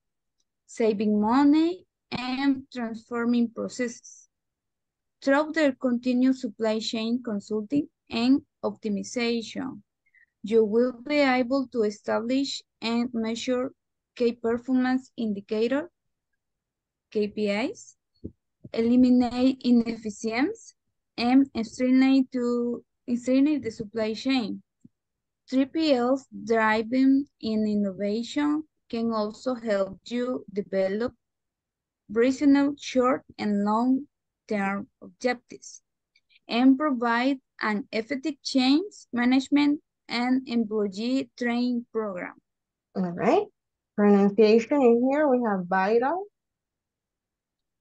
saving money, and transforming processes. Through their continued supply chain consulting and optimization, you will be able to establish and measure key performance indicator, KPIs, eliminate inefficiencies, and streamline the supply chain. 3PLs driving in innovation can also help you develop reasonable short and long-term objectives and provide an effective change management and employee training program. All right. Pronunciation in here, we have vital.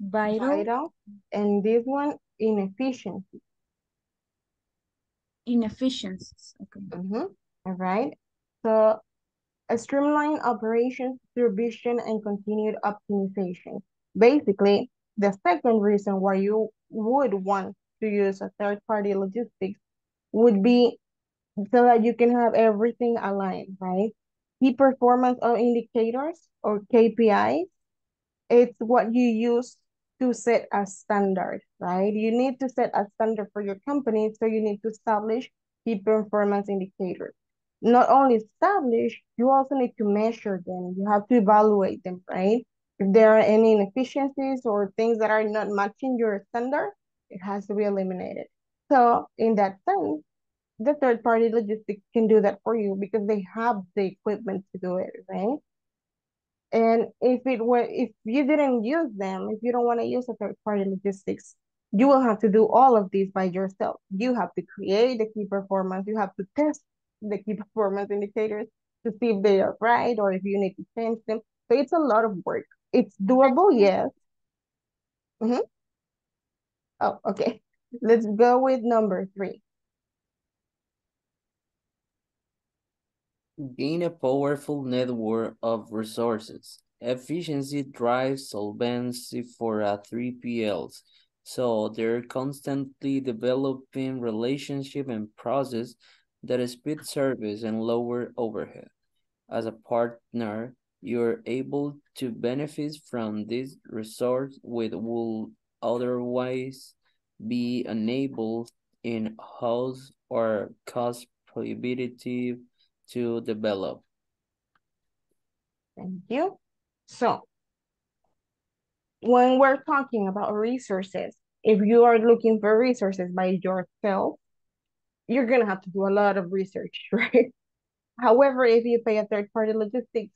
Vital. And this one, inefficiency. Inefficiencies. Okay. All right. So, streamline operations through vision and continued optimization. Basically, the second reason why you would want to use a third-party logistics would be so that you can have everything aligned, right? Key performance indicators or KPIs, it's what you use to set a standard, right? You need to set a standard for your company, so you need to establish key performance indicators. Not only establish, you also need to measure them. You have to evaluate them, right? If there are any inefficiencies or things that are not matching your standard, it has to be eliminated. So in that sense, the third-party logistics can do that for you because they have the equipment to do it, right? And if you didn't use them, if you don't want to use a third-party logistics, you will have to do all of this by yourself. You have to create the key performance. You have to test the key performance indicators to see if they are right or if you need to change them. So it's a lot of work. It's doable, yes. Oh, okay. Let's go with number 3. Gain a powerful network of resources. Efficiency drives solvency for a 3PLs. So they're constantly developing relationship and process that speed service and lower overhead. As a partner, you're able to benefit from this resource which will otherwise be enabled in-house or cost prohibitive to develop. Thank you. So, when we're talking about resources, if you are looking for resources by yourself, you're gonna have to do a lot of research, right? However, if you pay a third-party logistics,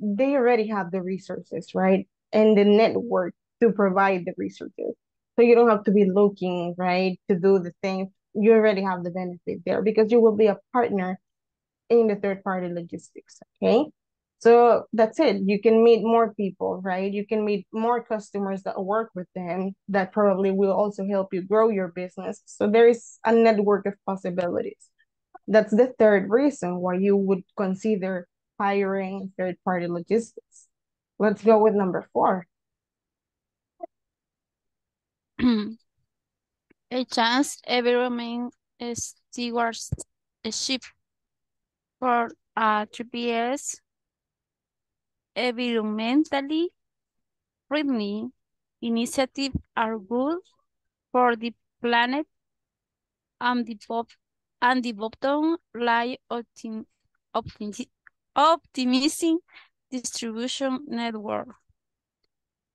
they already have the resources, right? And the network to provide the resources. So you don't have to be looking, right, to do the things. You already have the benefit there because you will be a partner in the third-party logistics, okay? So that's it. You can meet more people, right? You can meet more customers that work with them that probably will also help you grow your business. So there is a network of possibilities. That's the third reason why you would consider hiring third-party logistics. Let's go with number 4. A chance environment is stewardship for 3PLs. Environmentally friendly initiatives are good for the planet and the bottom line optimizing distribution network,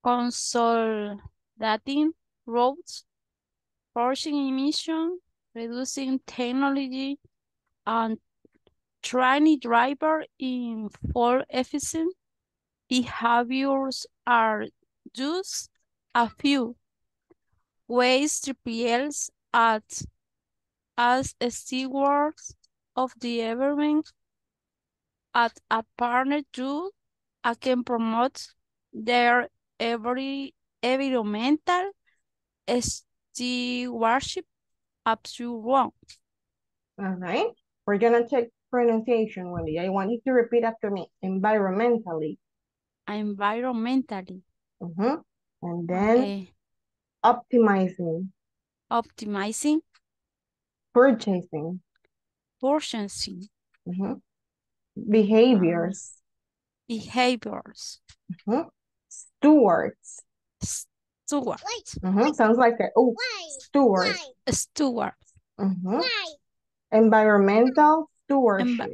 consolidating roads, forcing emissions, reducing technology, and training drivers in fuel efficient behaviors are just a few ways 3PLs act as stewards of the environment as a partner to and can promote their environmental stewardship up to 1. All right, we're gonna check pronunciation, Wendy. I want you to repeat after me. Environmentally. Environmentally. And then optimizing. Optimizing. Purchasing. Purchasing. Behaviors. Behaviors. Stewards. Steward. Sounds like that. Oh, steward. Steward. Environmental Stewardship.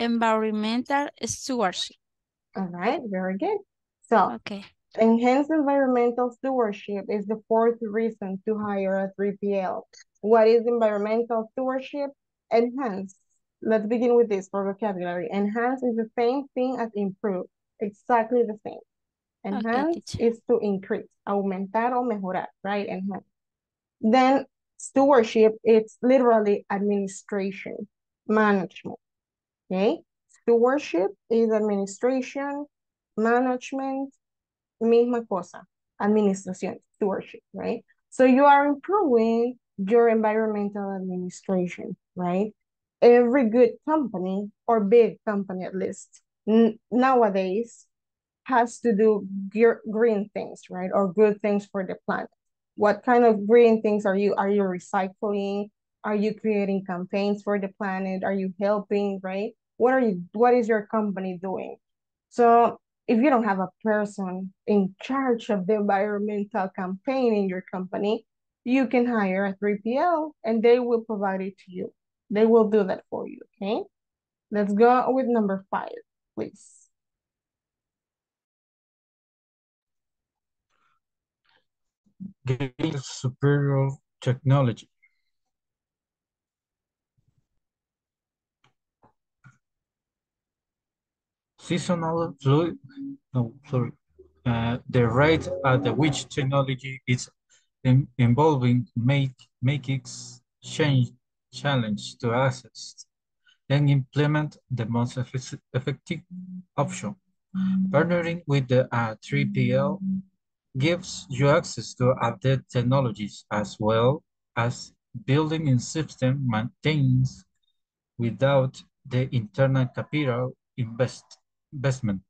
Environmental stewardship. All right, very good. So, okay. Enhanced environmental stewardship is the fourth reason to hire a 3PL. What is environmental stewardship? Enhance. Let's begin with this for vocabulary. Enhance is the same thing as improve. Exactly the same. Enhance is to increase. Aumentar o mejorar, right? Enhance. Then stewardship, it's literally administration, management. Okay? Stewardship is administration, management, misma cosa. Administración, stewardship, right? So you are improving your environmental administration, right? Every good company, or big company at least, nowadays has to do green things, right? Or good things for the planet. What kind of green things are you? Are you recycling? Are you creating campaigns for the planet? Are you helping, right? What is your company doing? So if you don't have a person in charge of the environmental campaign in your company, you can hire a 3PL and they will provide it to you. They will do that for you, okay? Let's go with number 5, please. Gain superior technology. Seasonal fluid, no, sorry. The rate at which technology is involving makes challenge to assess and implement the most effective option. Partnering with the 3PL gives you access to updated technologies as well as building in system maintains without the internal capital investment.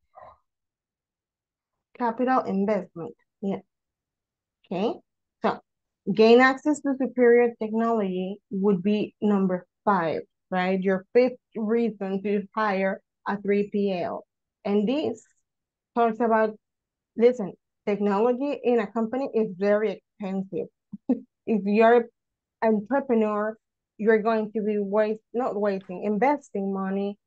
Capital investment, yeah. Okay, so gain access to superior technology would be number 5, right? Your 5th reason to hire a 3PL. And this talks about, listen, technology in a company is very expensive. If you're an entrepreneur, you're going to be investing money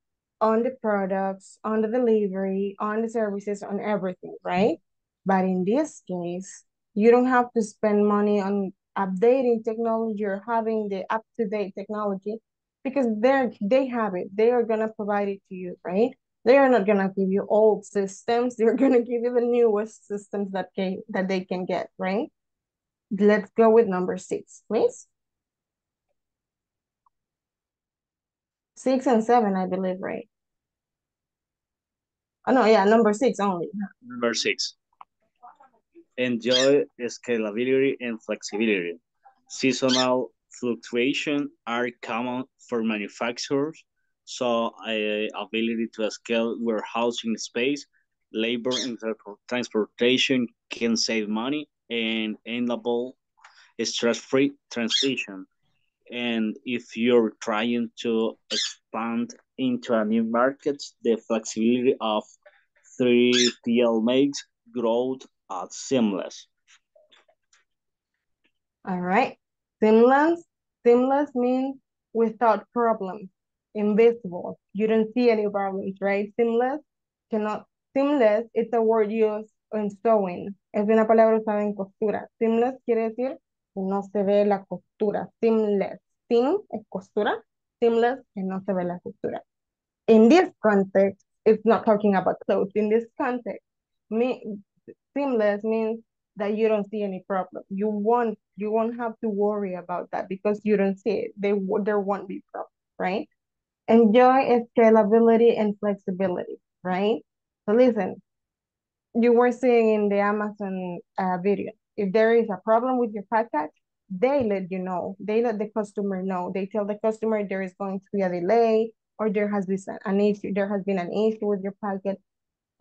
on the products, on the delivery, on the services, on everything, right? But in this case, you don't have to spend money on updating technology or having the up-to-date technology because they have it. They are going to provide it to you, right? They are not going to give you old systems. They're going to give you the newest systems that they can get, right? Let's go with number 6, please. 6 and 7, I believe, right? Oh, no, yeah, number 6 only. Number 6. Enjoy scalability and flexibility. Seasonal fluctuations are common for manufacturers, so ability to scale warehousing space, labor and transportation can save money and enable a stress-free transition. And if you're trying to expand into a new market, the flexibility of 3PL makes growth seamless. All right. Seamless means without problems. Invisible. You don't see any problems, right? Seamless, it's a word used in sewing. Es una palabra usada en costura. Seamless quiere decir que no se ve la costura. Seamless. Seam es costura. Seamless, que no se ve la costura. In this context, it's not talking about clothes. In this context, seamless means that you don't see any problem. You won't have to worry about that because you don't see it. There won't be problems, right? Enjoy scalability and flexibility, right? So listen, you were seeing in the Amazon video, if there is a problem with your package, they let you know. They let the customer know. They tell the customer there is going to be a delay or there has been an issue. There has been an issue with your package.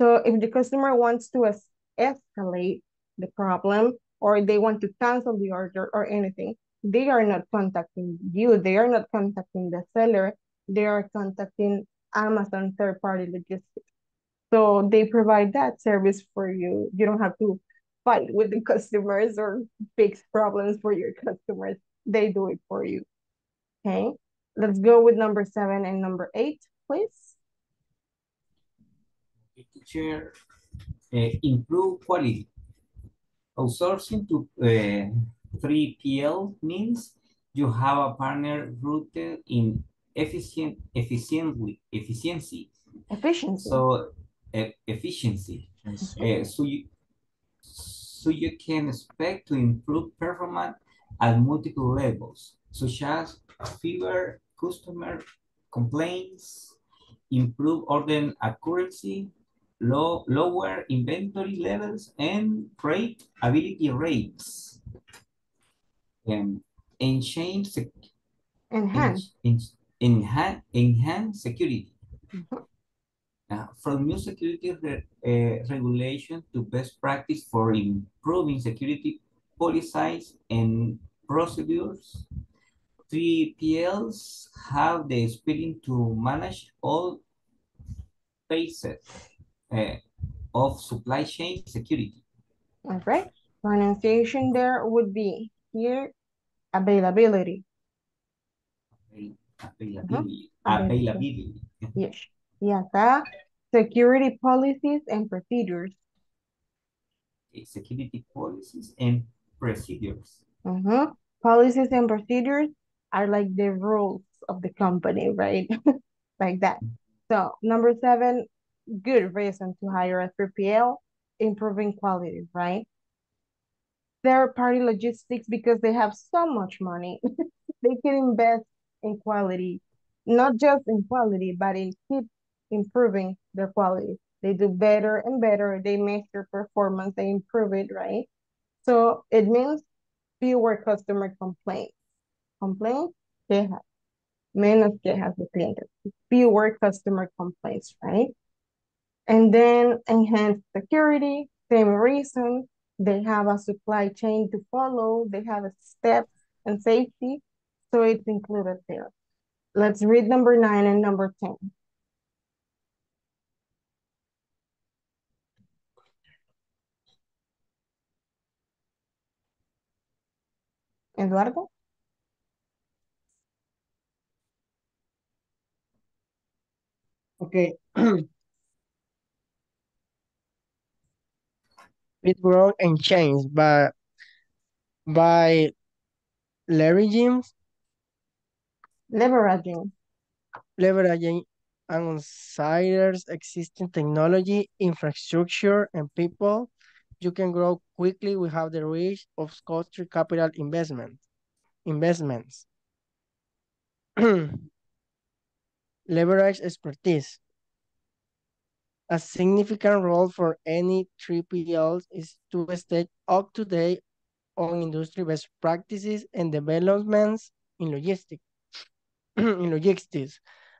So if the customer wants to escalate the problem or they want to cancel the order or anything, they are not contacting you. They are not contacting the seller. They are contacting Amazon third-party logistics. So they provide that service for you. You don't have to fight with the customers or fix problems for your customers. They do it for you, okay? Let's go with number 7 and number 8, please. Teacher, improve quality. Outsourcing to 3PL means you have a partner rooted in efficiency. So efficiency. So you can expect to improve performance at multiple levels, such as fewer customer complaints, improve order accuracy, lower inventory levels, and profitability rates. Enhance security. From new security regulation to best practice for improving security policies and procedures, 3PLs have the experience to manage all phases of supply chain security. All right. Pronunciation there would be here, availability. Availability. Yes. Y acá, security policies and procedures. Security policies and procedures. Policies and procedures are like the rules of the company, right? Like that. So number 7, good reason to hire a 3PL, improving quality, right? Third party logistics, because they have so much money. They can invest in quality, not just in quality, but in keep improving their quality. They do better and better. They measure performance, they improve it, right? So it means fewer customer complaints. Quejas. Menos quejas de clientes. Fewer customer complaints, right? And then enhance security, same reason. They have a supply chain to follow. They have a step and safety. So it's included there. Let's read number 9 and number 10. Eduardo? Okay. It grows and changes by leveraging outsiders' existing technology, infrastructure, and people. You can grow quickly without the risk of costly capital investments. Leverage expertise. A significant role for any 3PL is to stay up to date on industry best practices and developments in logistics,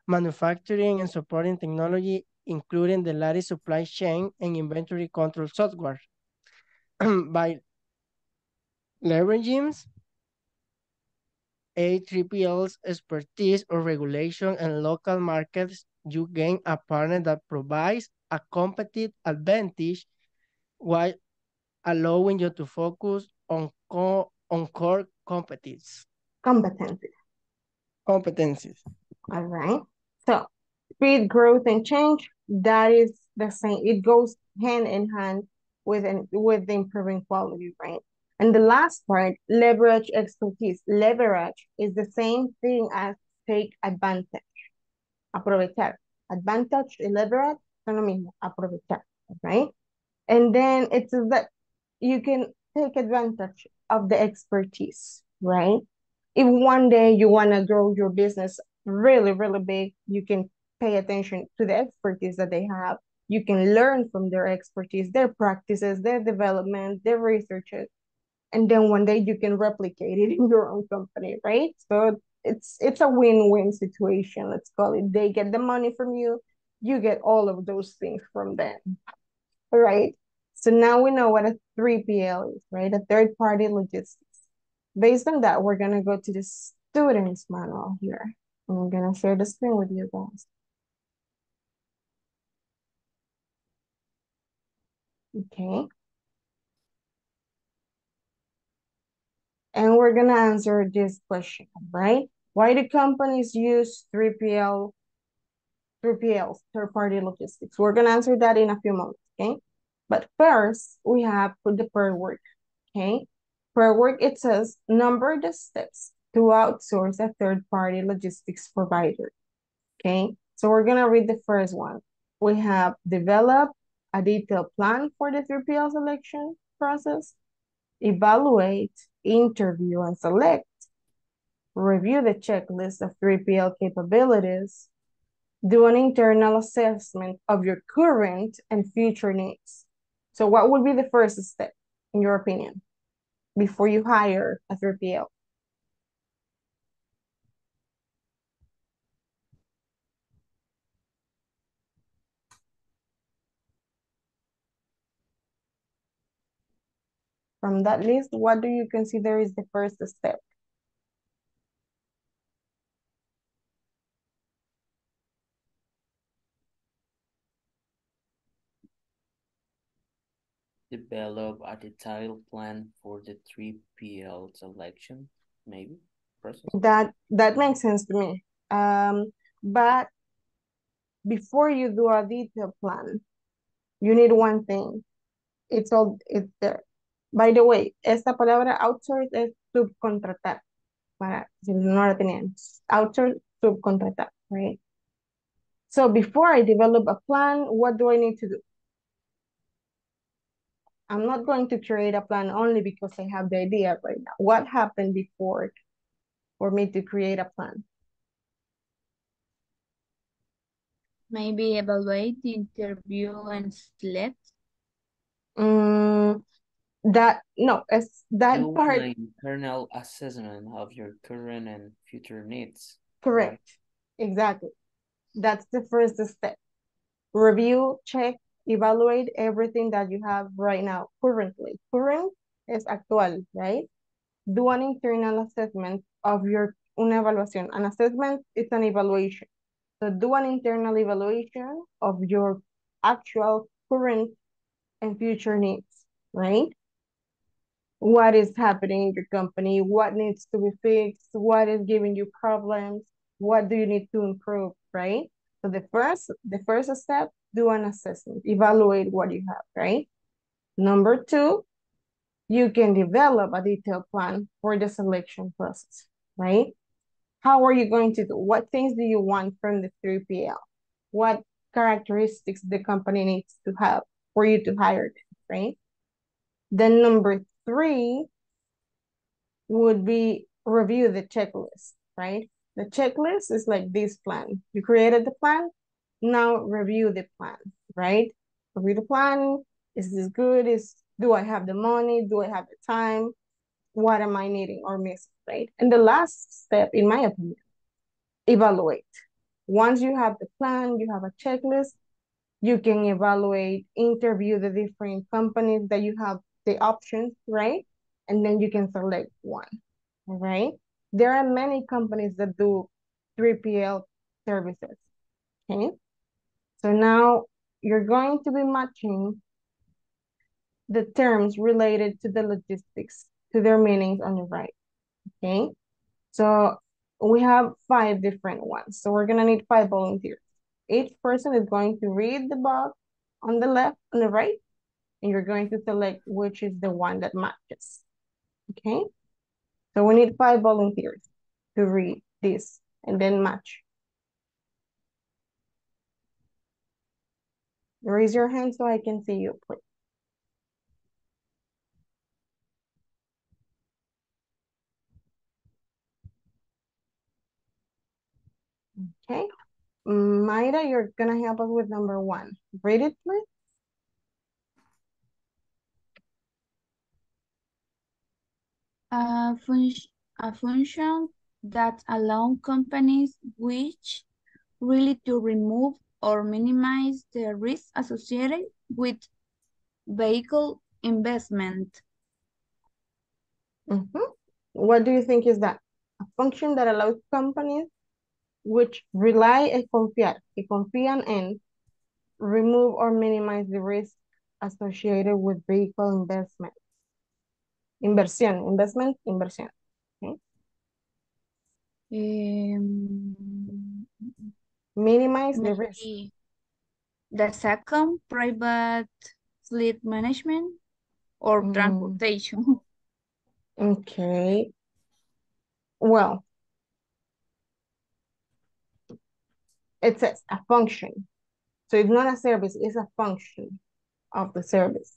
manufacturing and supporting technology, including the latest supply chain and inventory control software. By leveraging a 3PL's expertise or regulation and local markets, you gain a partner that provides a competitive advantage while allowing you to focus on core competencies. All right. So speed, growth, and change, that is the same. It goes hand in hand with the improving quality, right? And the last part, leverage expertise. Leverage is the same thing as take advantage. Aprovechar. Advantage and leverage son lo mismo. Aprovechar, right? And then it's that you can take advantage of the expertise, right? If one day you want to grow your business really, really big, you can pay attention to the expertise that they have. You can learn from their expertise, their practices, their development, their researches. And then one day you can replicate it in your own company, right? So it's a win-win situation, let's call it. They get the money from you. You get all of those things from them, all right? So now we know what a 3PL is, right? A third-party logistics. Based on that, we're going to go to the student's manual here. I'm going to share the screen with you guys. Okay. And we're going to answer this question, right? Why do companies use 3PLs, third-party logistics? We're going to answer that in a few moments, okay? But first, we have the per work, okay? Per work, it says number the steps to outsource a third-party logistics provider, okay? So we're going to read the first one. We have develop a detailed plan for the 3PL selection process, evaluate, interview, and select, review the checklist of 3PL capabilities, do an internal assessment of your current and future needs. So what would be the first step, in your opinion, before you hire a 3PL? From that list, what do you consider is the first step? Develop a detailed plan for the 3PL selection, maybe? Process. That makes sense to me. But before you do a detailed plan, you need one thing. It's there. By the way, esta palabra outsource es subcontratar. Para si no la tenían. Outsource, subcontratar, right? So before I develop a plan, what do I need to do? I'm not going to create a plan only because I have the idea right now. What happened before for me to create a plan? Maybe evaluate, interview, and select. No, an internal assessment of your current and future needs. Correct. Right? Exactly. That's the first step. Review, check. Evaluate everything that you have right now, currently. Current is actual, right? Do an internal assessment of your, una evaluación. An assessment is an evaluation. So do an internal evaluation of your actual, current, and future needs, right? What is happening in your company? What needs to be fixed? What is giving you problems? What do you need to improve, right? So the first step, do an assessment, evaluate what you have, right? Number two, you can develop a detailed plan for the selection process, right? How are you going to do? What things do you want from the 3PL? What characteristics the company needs to have for you to hire them, right? Then number three would be review the checklist, right? The checklist is like this plan. You created the plan, now review the plan, right? Review the plan, is this good? Do I have the money? Do I have the time? What am I needing or missing, right? And the last step, in my opinion, evaluate. Once you have the plan, you have a checklist, you can evaluate, interview the different companies that you have the options, right? And then you can select one, all right? There are many companies that do 3PL services, okay? So now you're going to be matching the terms related to the logistics, to their meanings on the right, okay? So we have 5 different ones. So we're gonna need 5 volunteers. Each person is going to read the box on the left, on the right, and you're going to select which is the one that matches, okay? So we need 5 volunteers to read this and then match. Raise your hand so I can see you, please. Okay. Mayra, you're gonna help us with number 1. Read it, please. A function that allows companies which really to remove or minimize the risk associated with vehicle investment. Mm-hmm. What do you think is that? A function that allows companies which rely and confiar, que confían en, remove or minimize the risk associated with vehicle investment. Inversión, investment, inversión. Okay. Minimize the risk. The second, private fleet management or transportation. Okay. Well, it says a function. So it's not a service, it's a function of the service.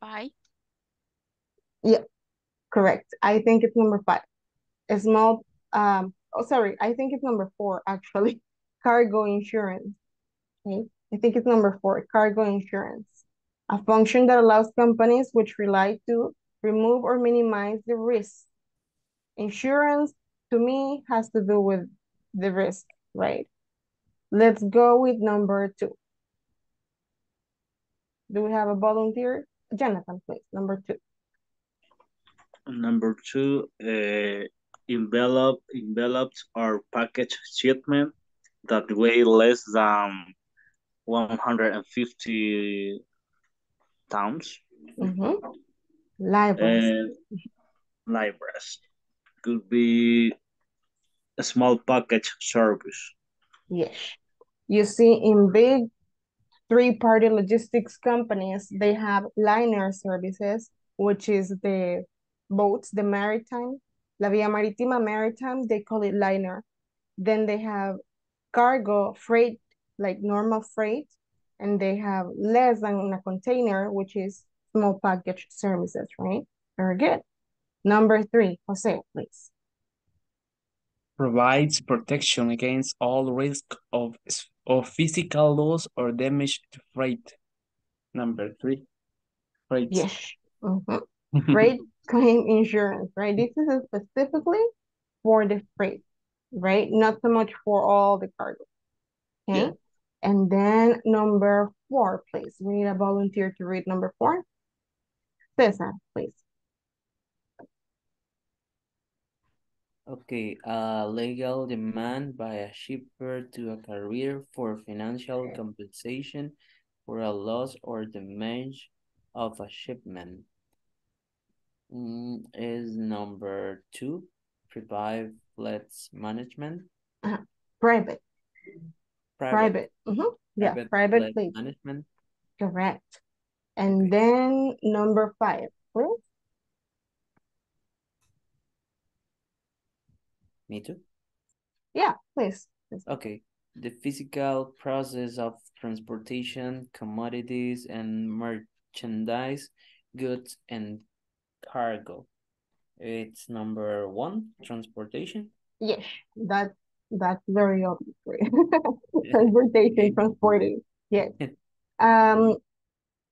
Five. Yeah, correct. I think it's number 5. A small, oh, sorry, I think it's number 4, actually. Cargo insurance. Okay, I think it's number 4, cargo insurance. A function that allows companies which rely to remove or minimize the risk. Insurance, to me, has to do with the risk, right? Let's go with number 2. Do we have a volunteer? Jonathan, please, number 2. Number 2, envelopes or package shipment that weigh less than 150 pounds. Libraries could be a small package service. Yes, you see in big three-party logistics companies, they have liner services, which is the boats, the maritime, La Via Maritima, maritime, they call it liner. Then they have cargo freight, like normal freight, and they have less than a container, which is small package services, right? Very good. Number 3, Jose, please. Provides protection against all risk of physical loss or damage to freight. Number 3, freight. Yes. Freight claim insurance, right? This is specifically for the freight, right? Not so much for all the cargo. Okay. Yeah. And then number 4, please. We need a volunteer to read number 4. Cesar, please. Okay, legal demand by a shipper to a carrier for financial compensation for a loss or damage of a shipment is number 2. Private fleets management. Private. Yeah, private fleet management. Correct. And then number 5, please. Me too? Yeah, please. Okay. The physical process of transportation, commodities, and merchandise, goods, and cargo. It's number 1, transportation. Yes, that's very obvious. Transportation, transporting. Yes. Let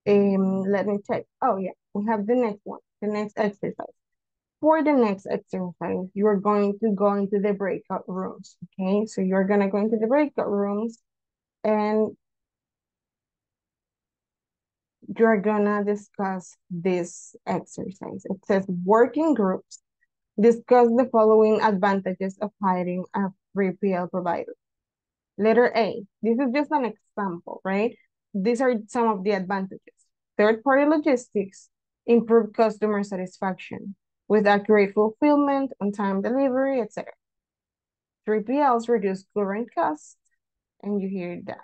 me check. Oh, yeah. We have the next one, the next exercise. For the next exercise, you're going to go into the breakout rooms, okay? So you're going to go into the breakout rooms and you're going to discuss this exercise. It says working groups discuss the following advantages of hiring a 3PL provider. Letter A, this is just an example, right? These are some of the advantages. Third-party logistics, improve customer satisfaction with accurate fulfillment, on-time delivery, etc. 3PLs reduce current costs, and you hear that.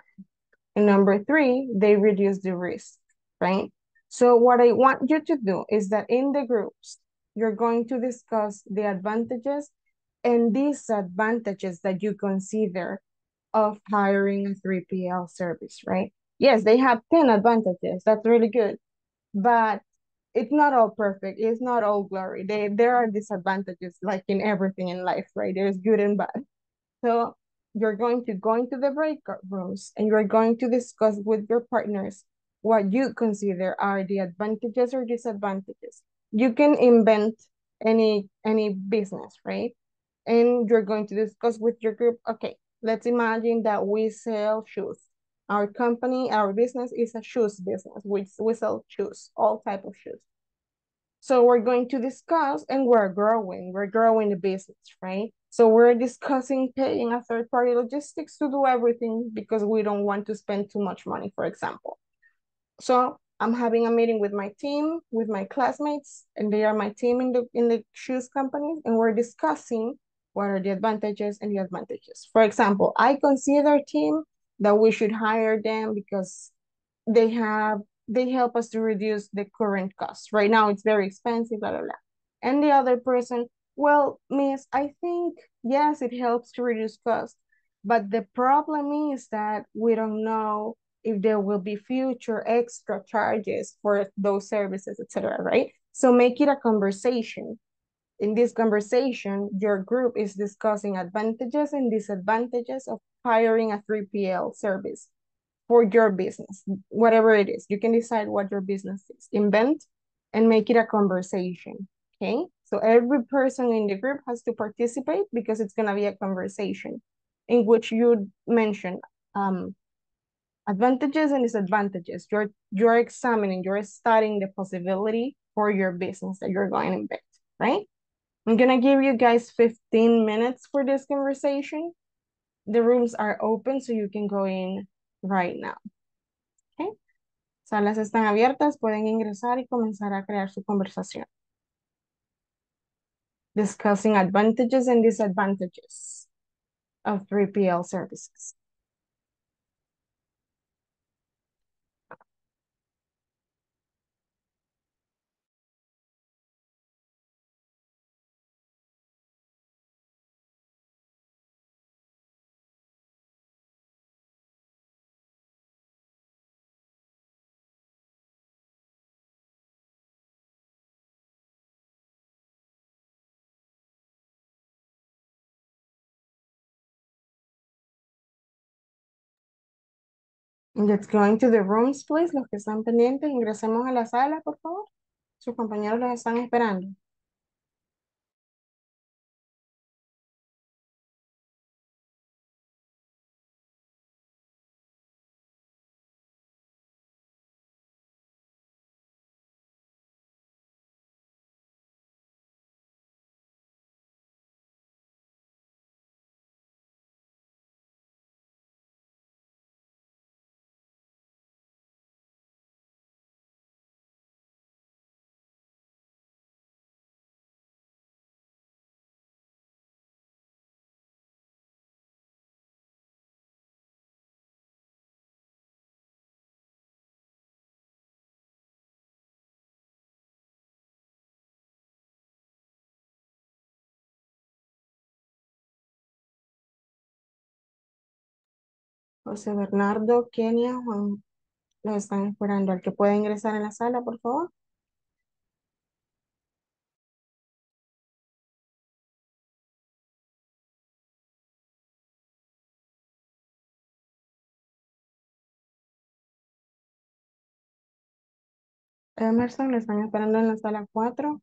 And number 3, they reduce the risk, right? So what I want you to do is that in the groups, you're going to discuss the advantages and disadvantages that you consider of hiring a 3PL service, right? Yes, they have 10 advantages, that's really good, but it's not all perfect. It's not all glory. There are disadvantages like in everything in life, right? There's good and bad. So you're going to go into the breakout rooms and you're going to discuss with your partners what you consider are the advantages or disadvantages. You can invent any business, right? And you're going to discuss with your group, okay, let's imagine that we sell shoes. Our company, our business is a shoes business. We sell shoes, all type of shoes. So we're going to discuss, and we're growing the business, right? So we're discussing paying a third-party logistics to do everything because we don't want to spend too much money, for example. So I'm having a meeting with my team, with my classmates, and they are my team in the shoes company, and we're discussing what are the advantages and the advantages. For example, I consider team that we should hire them because they help us to reduce the current cost. Right now it's very expensive, blah, blah, blah. And the other person, well, miss, I think, yes, it helps to reduce cost, but the problem is that we don't know if there will be future extra charges for those services, etc., right? So make it a conversation. In this conversation, your group is discussing advantages and disadvantages of hiring a 3PL service for your business, whatever it is. You can decide what your business is. Invent and make it a conversation, okay? So every person in the group has to participate because it's gonna be a conversation in which you mention advantages and disadvantages. You're examining, you're studying the possibility for your business that you're going to invent, right? I'm gonna give you guys 15 minutes for this conversation. The rooms are open, so you can go in right now. Okay. Salas están abiertas, pueden ingresar y comenzar a crear su conversación. Discussing advantages and disadvantages of 3PL services. Let's go into the rooms, please. Los que están pendientes, ingresemos a la sala, por favor. Sus compañeros los están esperando. José Bernardo, Kenia, Juan, los están esperando. Al que pueda ingresar en la sala, por favor. Emerson, lo están esperando en la sala 4.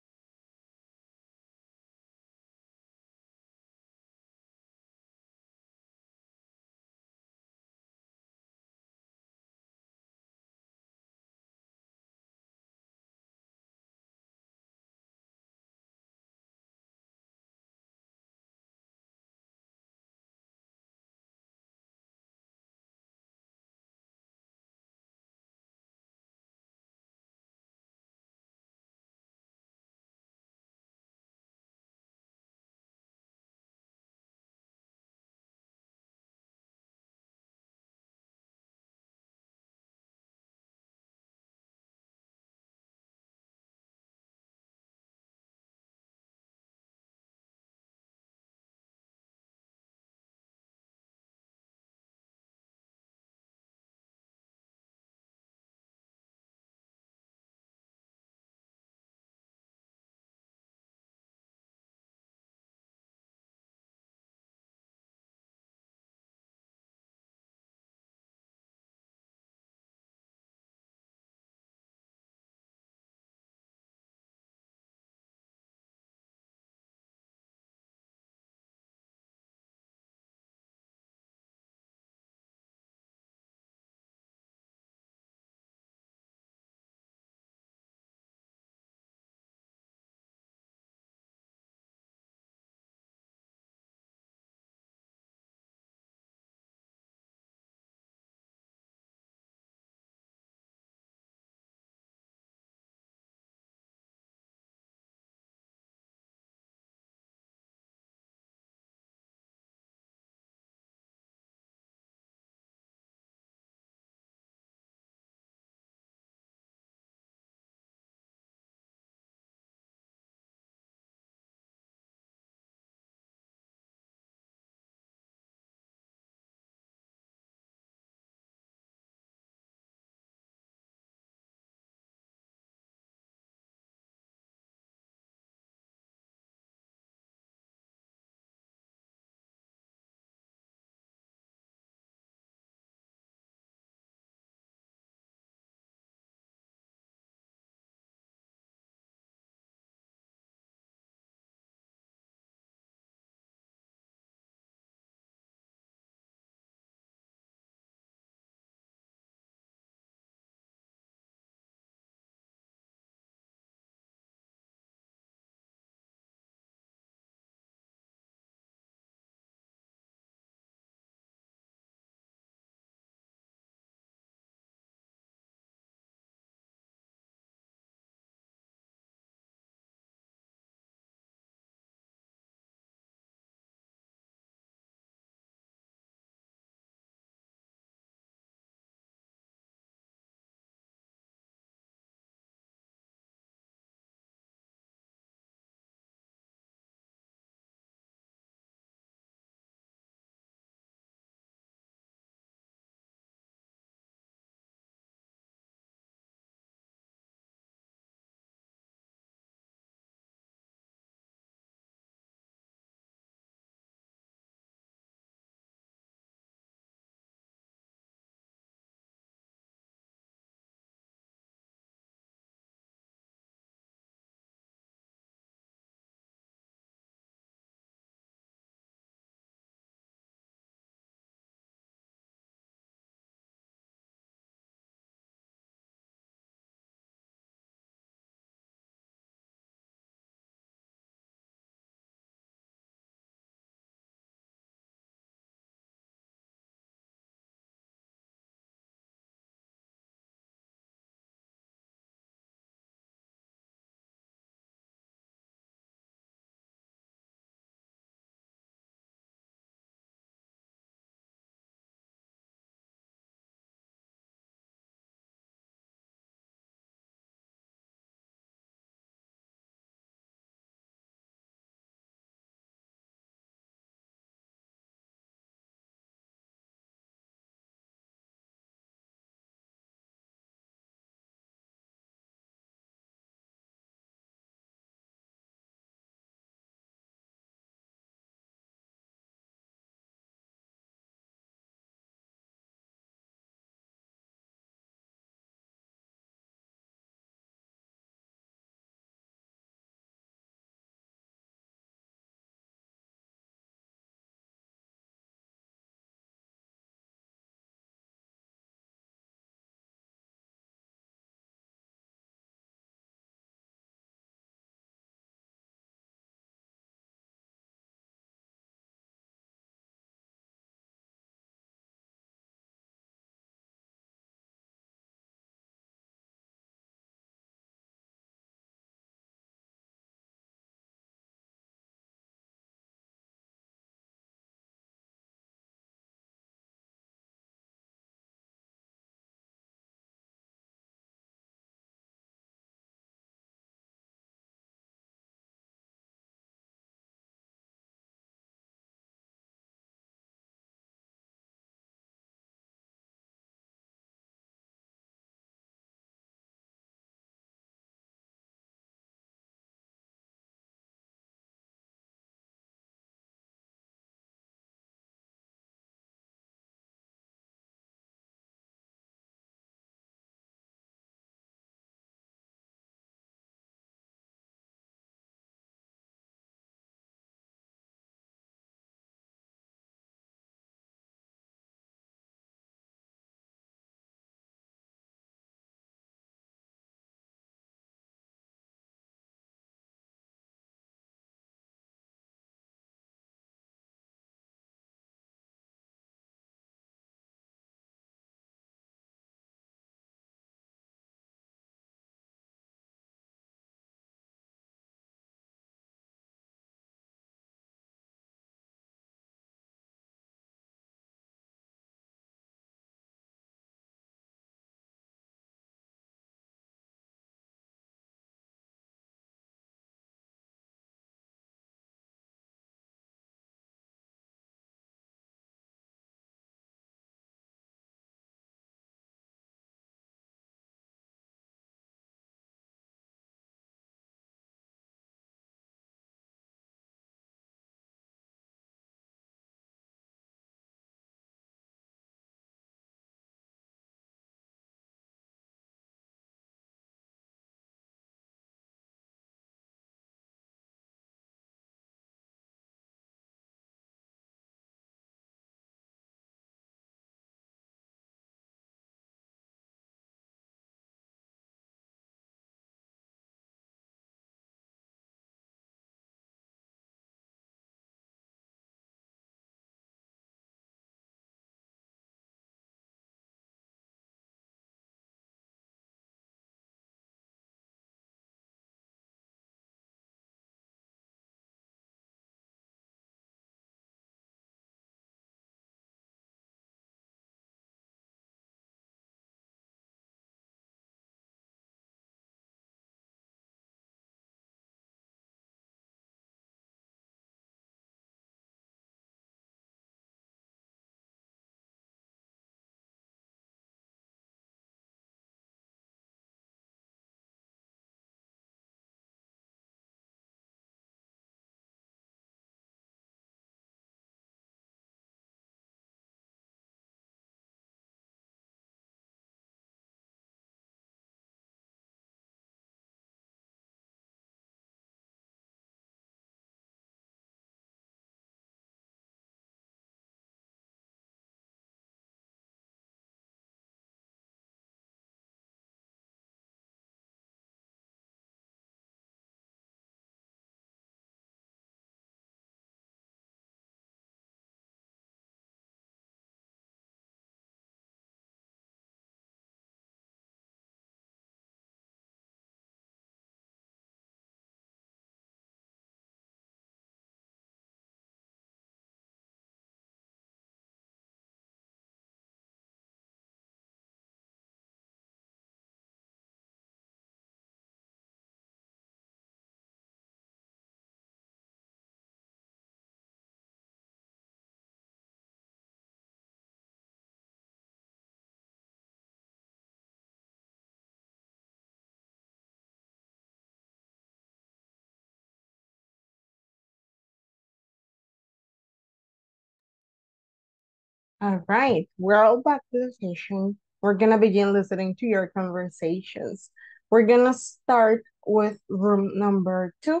All right, we're all back to the session. We're going to begin listening to your conversations. We're going to start with room number 2.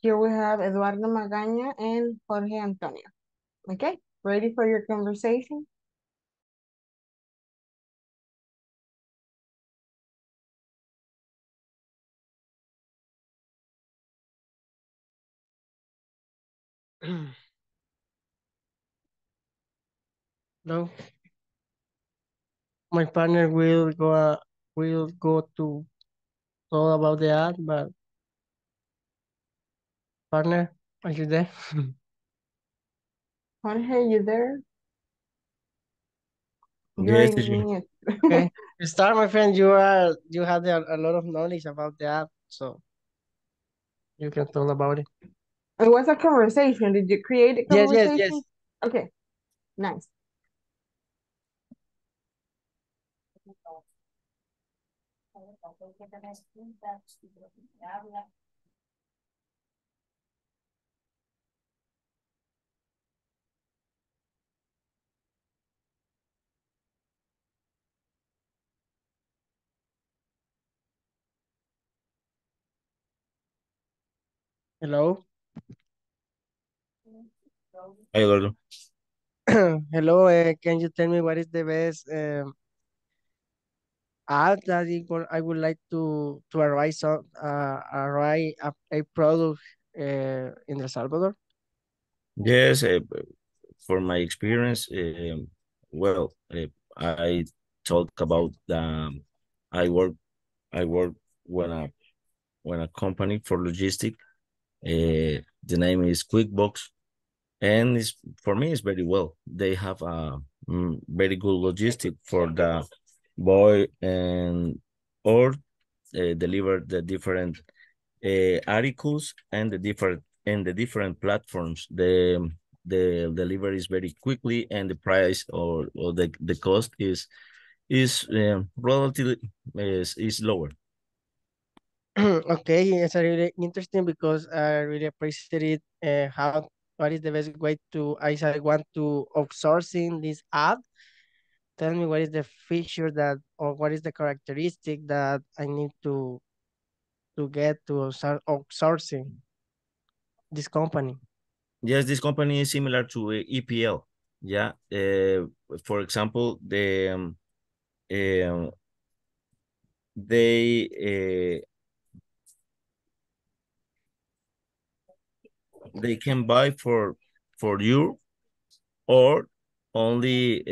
Here we have Eduardo Magaña and Jorge Antonio. Okay, ready for your conversation? No, my partner will go to talk about the ad, but partner, are you there? Jorge, you there? Yes, you. Okay, you start, my friend. You have a lot of knowledge about the app, so you can talk about it. It was a conversation. Did you create a conversation? Yes. Okay, nice. Hello. Hey, Eduardo. Hello. Can you tell me what is the best ad that I would like to arrive a product in El Salvador? Yes, for my experience, I talk about I work when a company for logistics. The name is QuickBox, and for me it's very well. They have a very good logistic for the boy and or deliver the different articles and the different platforms. The delivery is very quickly, and the price or the cost is relatively is lower. Okay, it's really interesting because I really appreciate it. What is the best way to? I want to outsourcing this ad. Tell me what is the feature that, or what is the characteristic that I need to get to outsourcing this company. Yes, this company is similar to EPL. Yeah. For example, They can buy for you, or only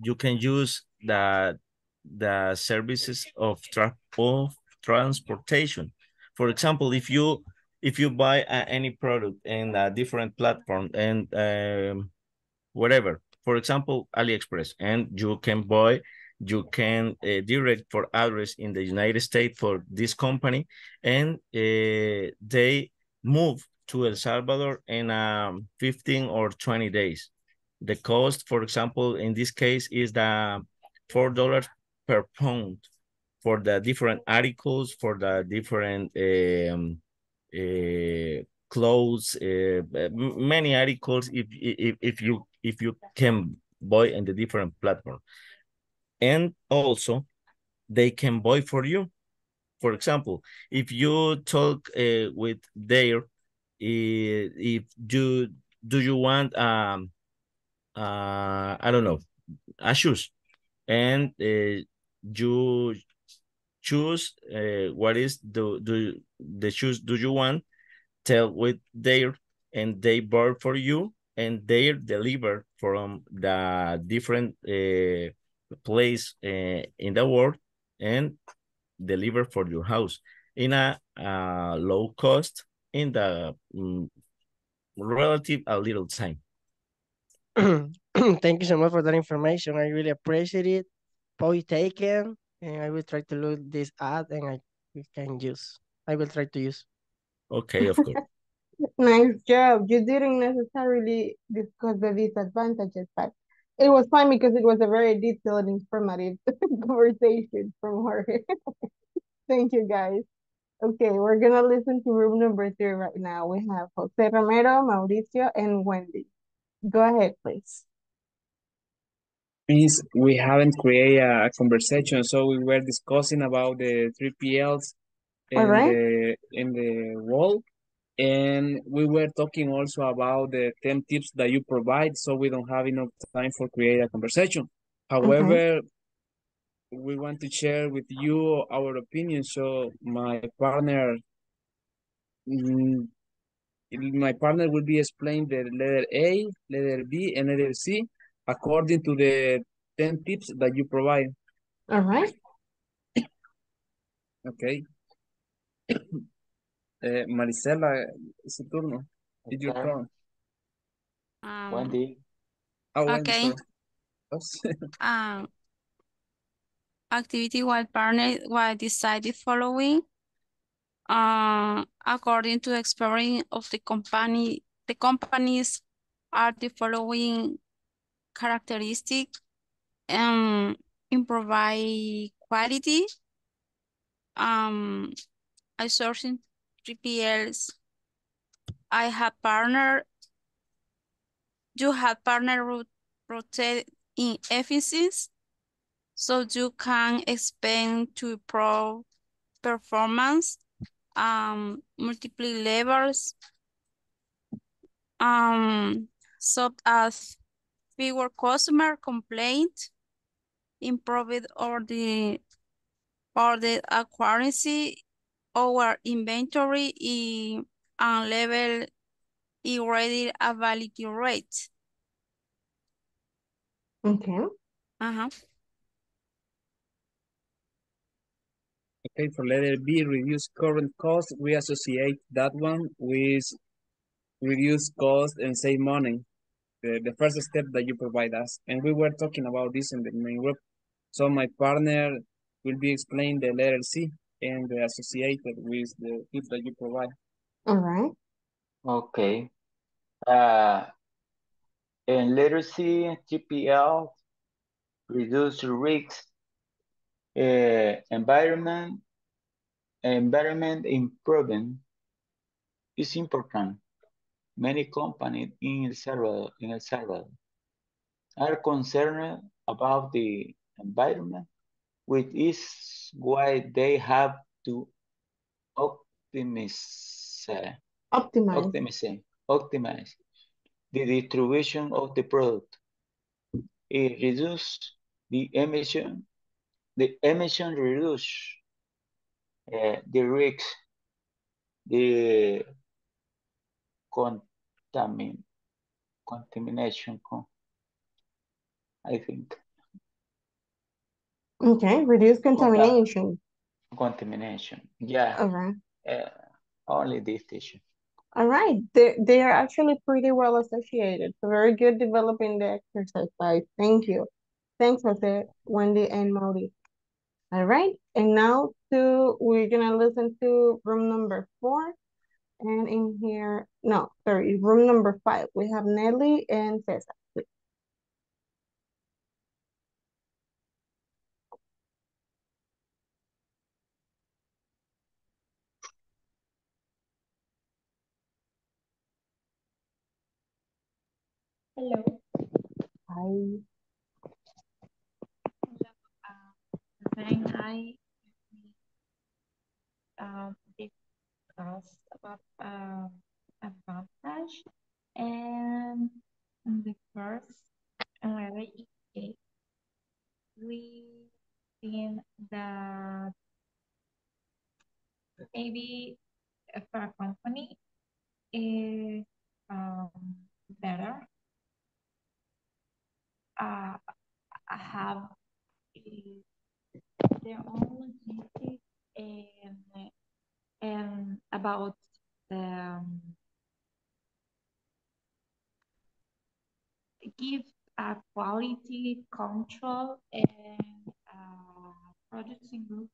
you can use the services of transportation. For example, if you buy any product in a different platform and whatever, for example, AliExpress, and you can direct for address in the United States for this company, and they move to El Salvador in 15 or 20 days. The cost, for example, in this case is the $4 per pound for the different articles, for the different clothes, many articles if you can buy in the different platform. And also they can buy for you. For example, if you talk with their if you do you want I don't know, a shoes, and you choose what is the shoes do you want, tell with there, and they bought for you, and they deliver from the different place in the world and deliver for your house in a low cost, in the relative a little time. Thank you so much for that information. I really appreciate it. Point taken, and I will try to look this ad, and I will try to use. Okay, of course. Nice job. You didn't necessarily discuss the disadvantages, but it was fine because it was a very detailed, informative conversation from Jorge. Thank you, guys. Okay, we're going to listen to room number 3 right now. We have Jose Romero, Mauricio, and Wendy. Go ahead, please. Means we haven't created a conversation, so we were discussing about the 3PLs in right. the world, and we were talking also about the 10 tips that you provide, so we don't have enough time for create a conversation. However, we want to share with you our opinion. So my partner will be explaining the letter A, letter B, and letter C according to the 10 tips that you provide. All right. Okay. Maricela, it's your turn. It's your turn. Wendy. Okay. Activity while partner will decide the following according to experience of the company. The companies are the following characteristic: improvise quality, I sourcing 3PLs, I have partner, you have partner rotate in efficiency, so you can expand to improve performance, multiple levels, such as fewer customer complaint, improved or the accuracy, our inventory in level ready availability rate. Okay. Okay, for letter B, reduce current cost. We associate that one with reduce cost and save money. The first step that you provide us. And we were talking about this in the main group. So my partner will be explaining the letter C and the associated with the tip that you provide. All right. Okay. In letter C, TPL, reduce risks, environment improvement is important. Many companies in El Salvador are concerned about the environment, which is why they have to optimize the distribution of the product. It reduces the emission reduces the risk, the contamination, I think. Okay, reduce contamination. Yeah. All right. Only this issue. All right. They are actually pretty well associated. So very good developing the exercise, guys. Thank you. Thanks, Jose, Wendy, and Mauri. All right. And now we're going to listen to room number 4. And in here, no, sorry, room number 5. We have Nelly and Cesar. Hello. Hi. Then I discussed about advantage, and the first we think that maybe for a company is better have their own logistics and about give a quality control and products in good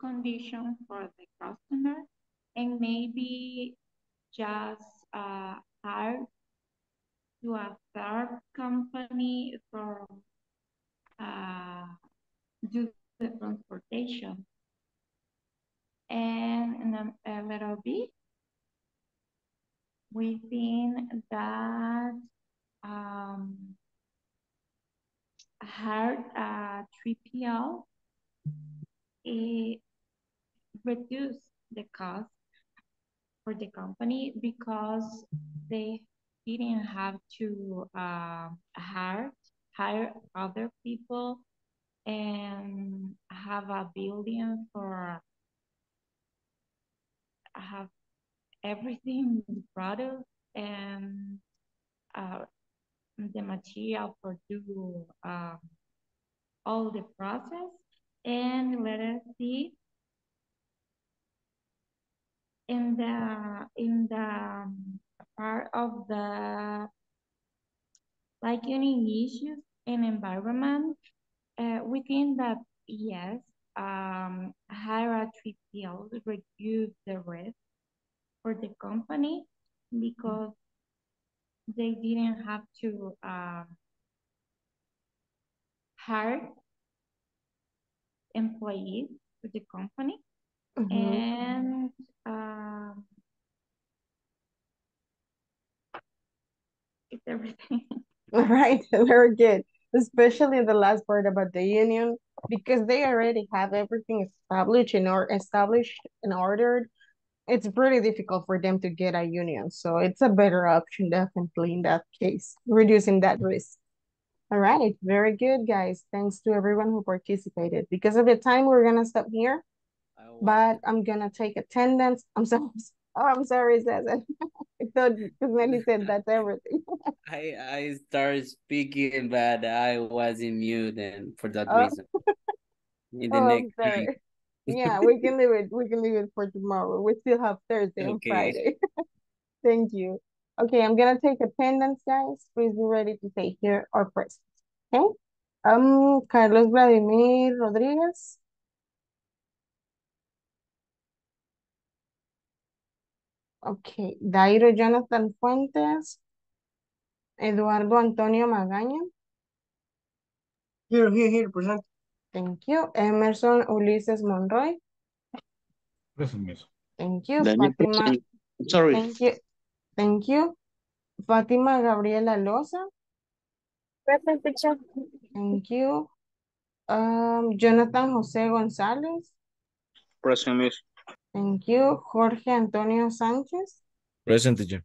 condition for the customer, and maybe just hire to a third company for do the transportation. And a little bit, we think that hard 3PL, reduce the cost for the company because they didn't have to hire other people and have a building for have everything, the product and the material for do all the process. And let us see in the part of the like unique issues and environment, we think that yes, hire a 3PL reduce the risk for the company because they didn't have to hire employees for the company. Mm-hmm. And it's everything. All right, very good. Especially the last part about the union, because they already have everything established and ordered. It's pretty difficult for them to get a union. So it's a better option definitely in that case, reducing that risk. All right, very good, guys. Thanks to everyone who participated. Because of the time, we're gonna stop here, but I'm gonna take attendance. I'm sorry. Oh, I'm sorry, Cesar. I thought Melly said that's everything. I started speaking, but I was in mute, and for that reason. In the next yeah, we can leave it. We can leave it for tomorrow. We still have Thursday and Friday. Thank you. Okay, I'm gonna take attendance, guys. Please be ready to take here or present. Okay. Carlos Vladimir Rodriguez. Okay, Dairo Jonathan Fuentes, Eduardo Antonio Magaña. Here, present. Thank you. Emerson Ulises Monroy. Present, miss. Thank you. Daniel, Fatima. Sorry. Thank you. Thank you. Fatima Gabriela Loza. Present, teacher. Thank you. Jonathan Jose Gonzalez. Present, miss. Thank you. Jorge Antonio Sanchez. Present, teacher.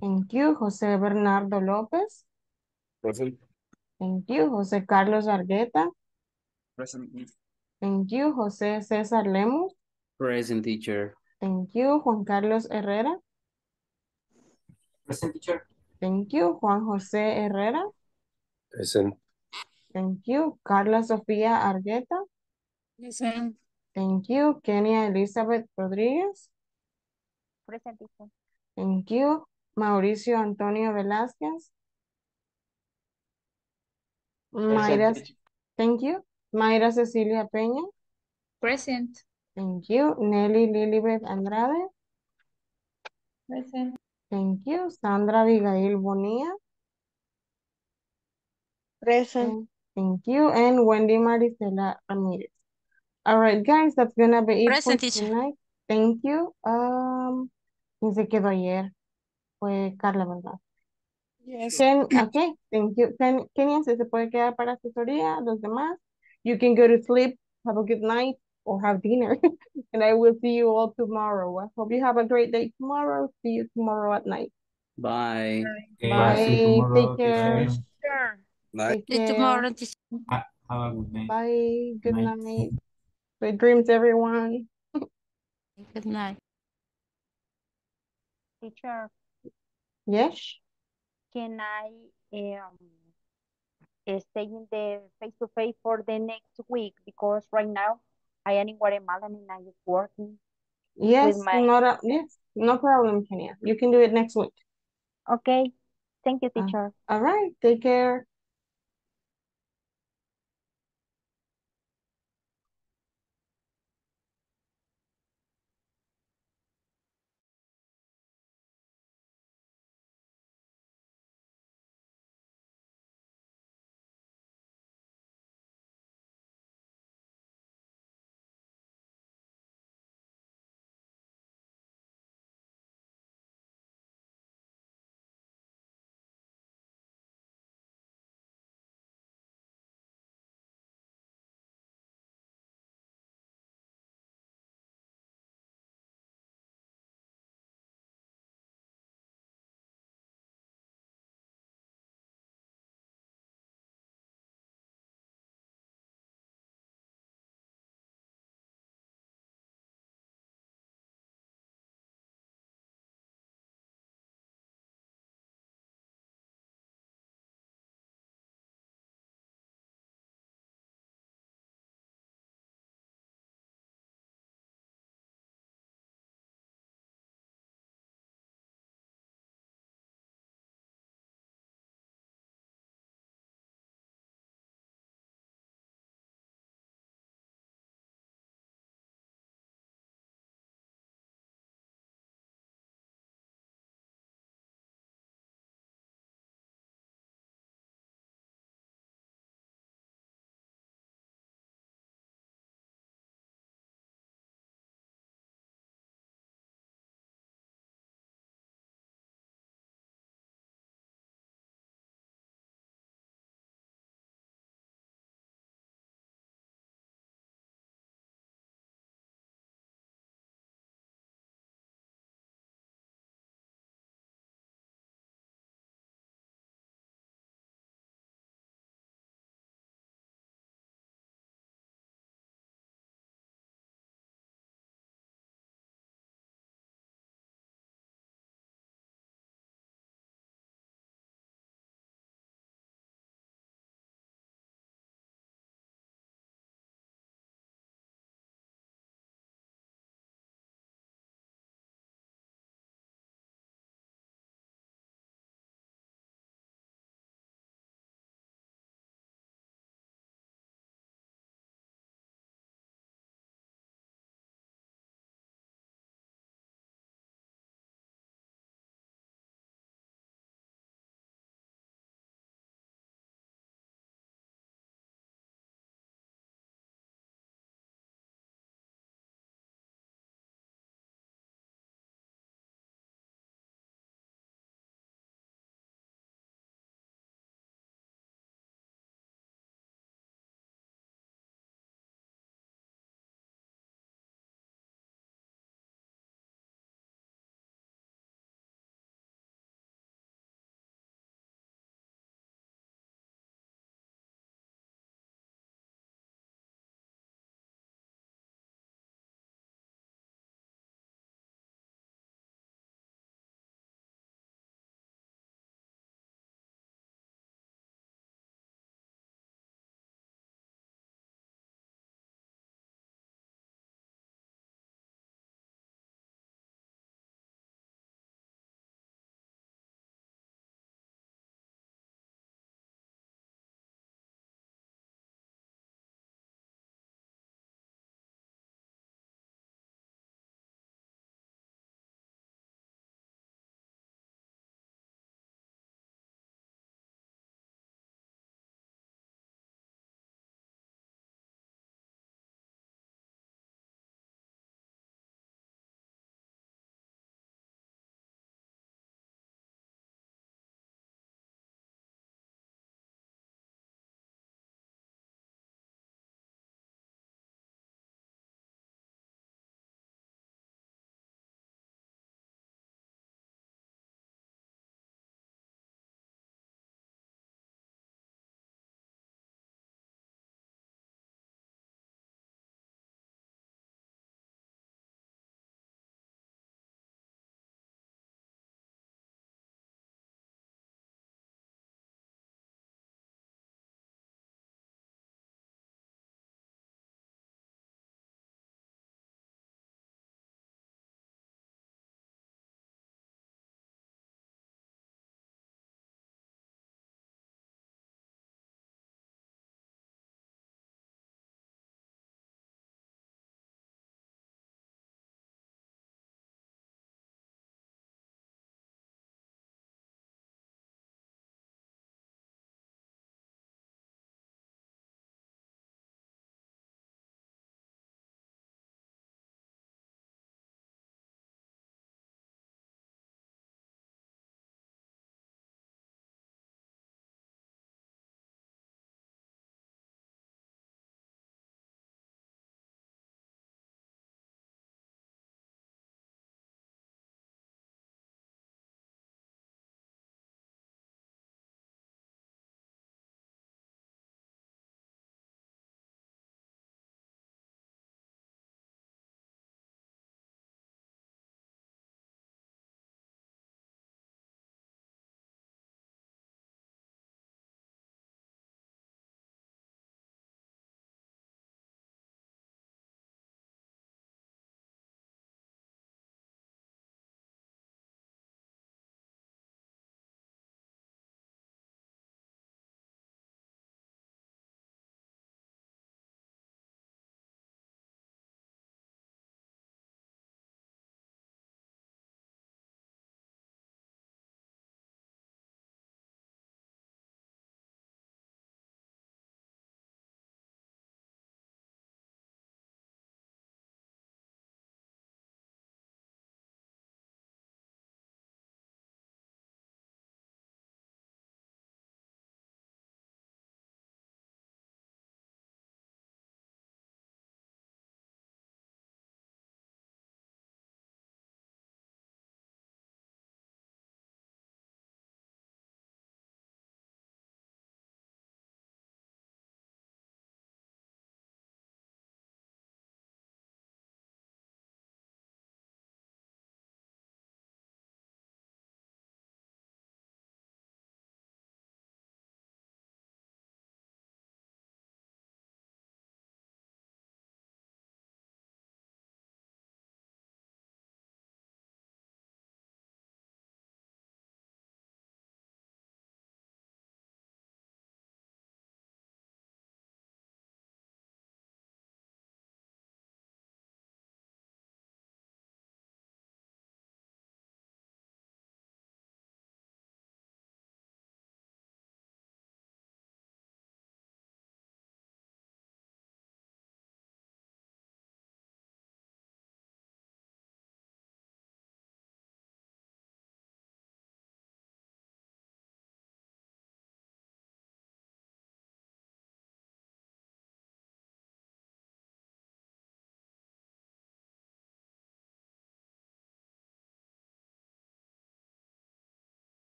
Thank you. Jose Bernardo Lopez. Present. Thank you. Jose Carlos Argueta. Present. Thank you. Jose Cesar Lemus. Present, teacher. Thank you. Juan Carlos Herrera. Present, teacher. Thank you. Juan Jose Herrera. Present. Thank you. Carla Sofia Argueta. Present. Thank you. Kenia Elizabeth Rodriguez. Present. Thank you. Mauricio Antonio Velázquez. Mayra. Thank you. Mayra Cecilia Peña. Present. Thank you. Nelly Lilibet Andrade. Present. Thank you. Sandra Abigail Bonilla. Present. Thank you. And Wendy Maristela Ramirez. All right, guys, that's gonna be it for tonight. Thank you. Se quedó ayer. Fue Carla, ¿verdad? Yes. Okay, thank you. Kenia, se puede quedar para asesoría, los demás. You can go to sleep, have a good night, or have dinner. And I will see you all tomorrow. I hope you have a great day tomorrow. See you tomorrow at night. Bye. Bye. Bye. Take care. Sure. Bye. Take care. Tomorrow. Have a good night. Bye. Good night. Sweet dreams, everyone. Good night. Teacher. Yes? Can I stay in the face-to-face for the next week? Because right now, I am in Guatemala and I am working. Yes, yes, no problem, Kenia. You can do it next week. Okay. Thank you, teacher. All right. Take care.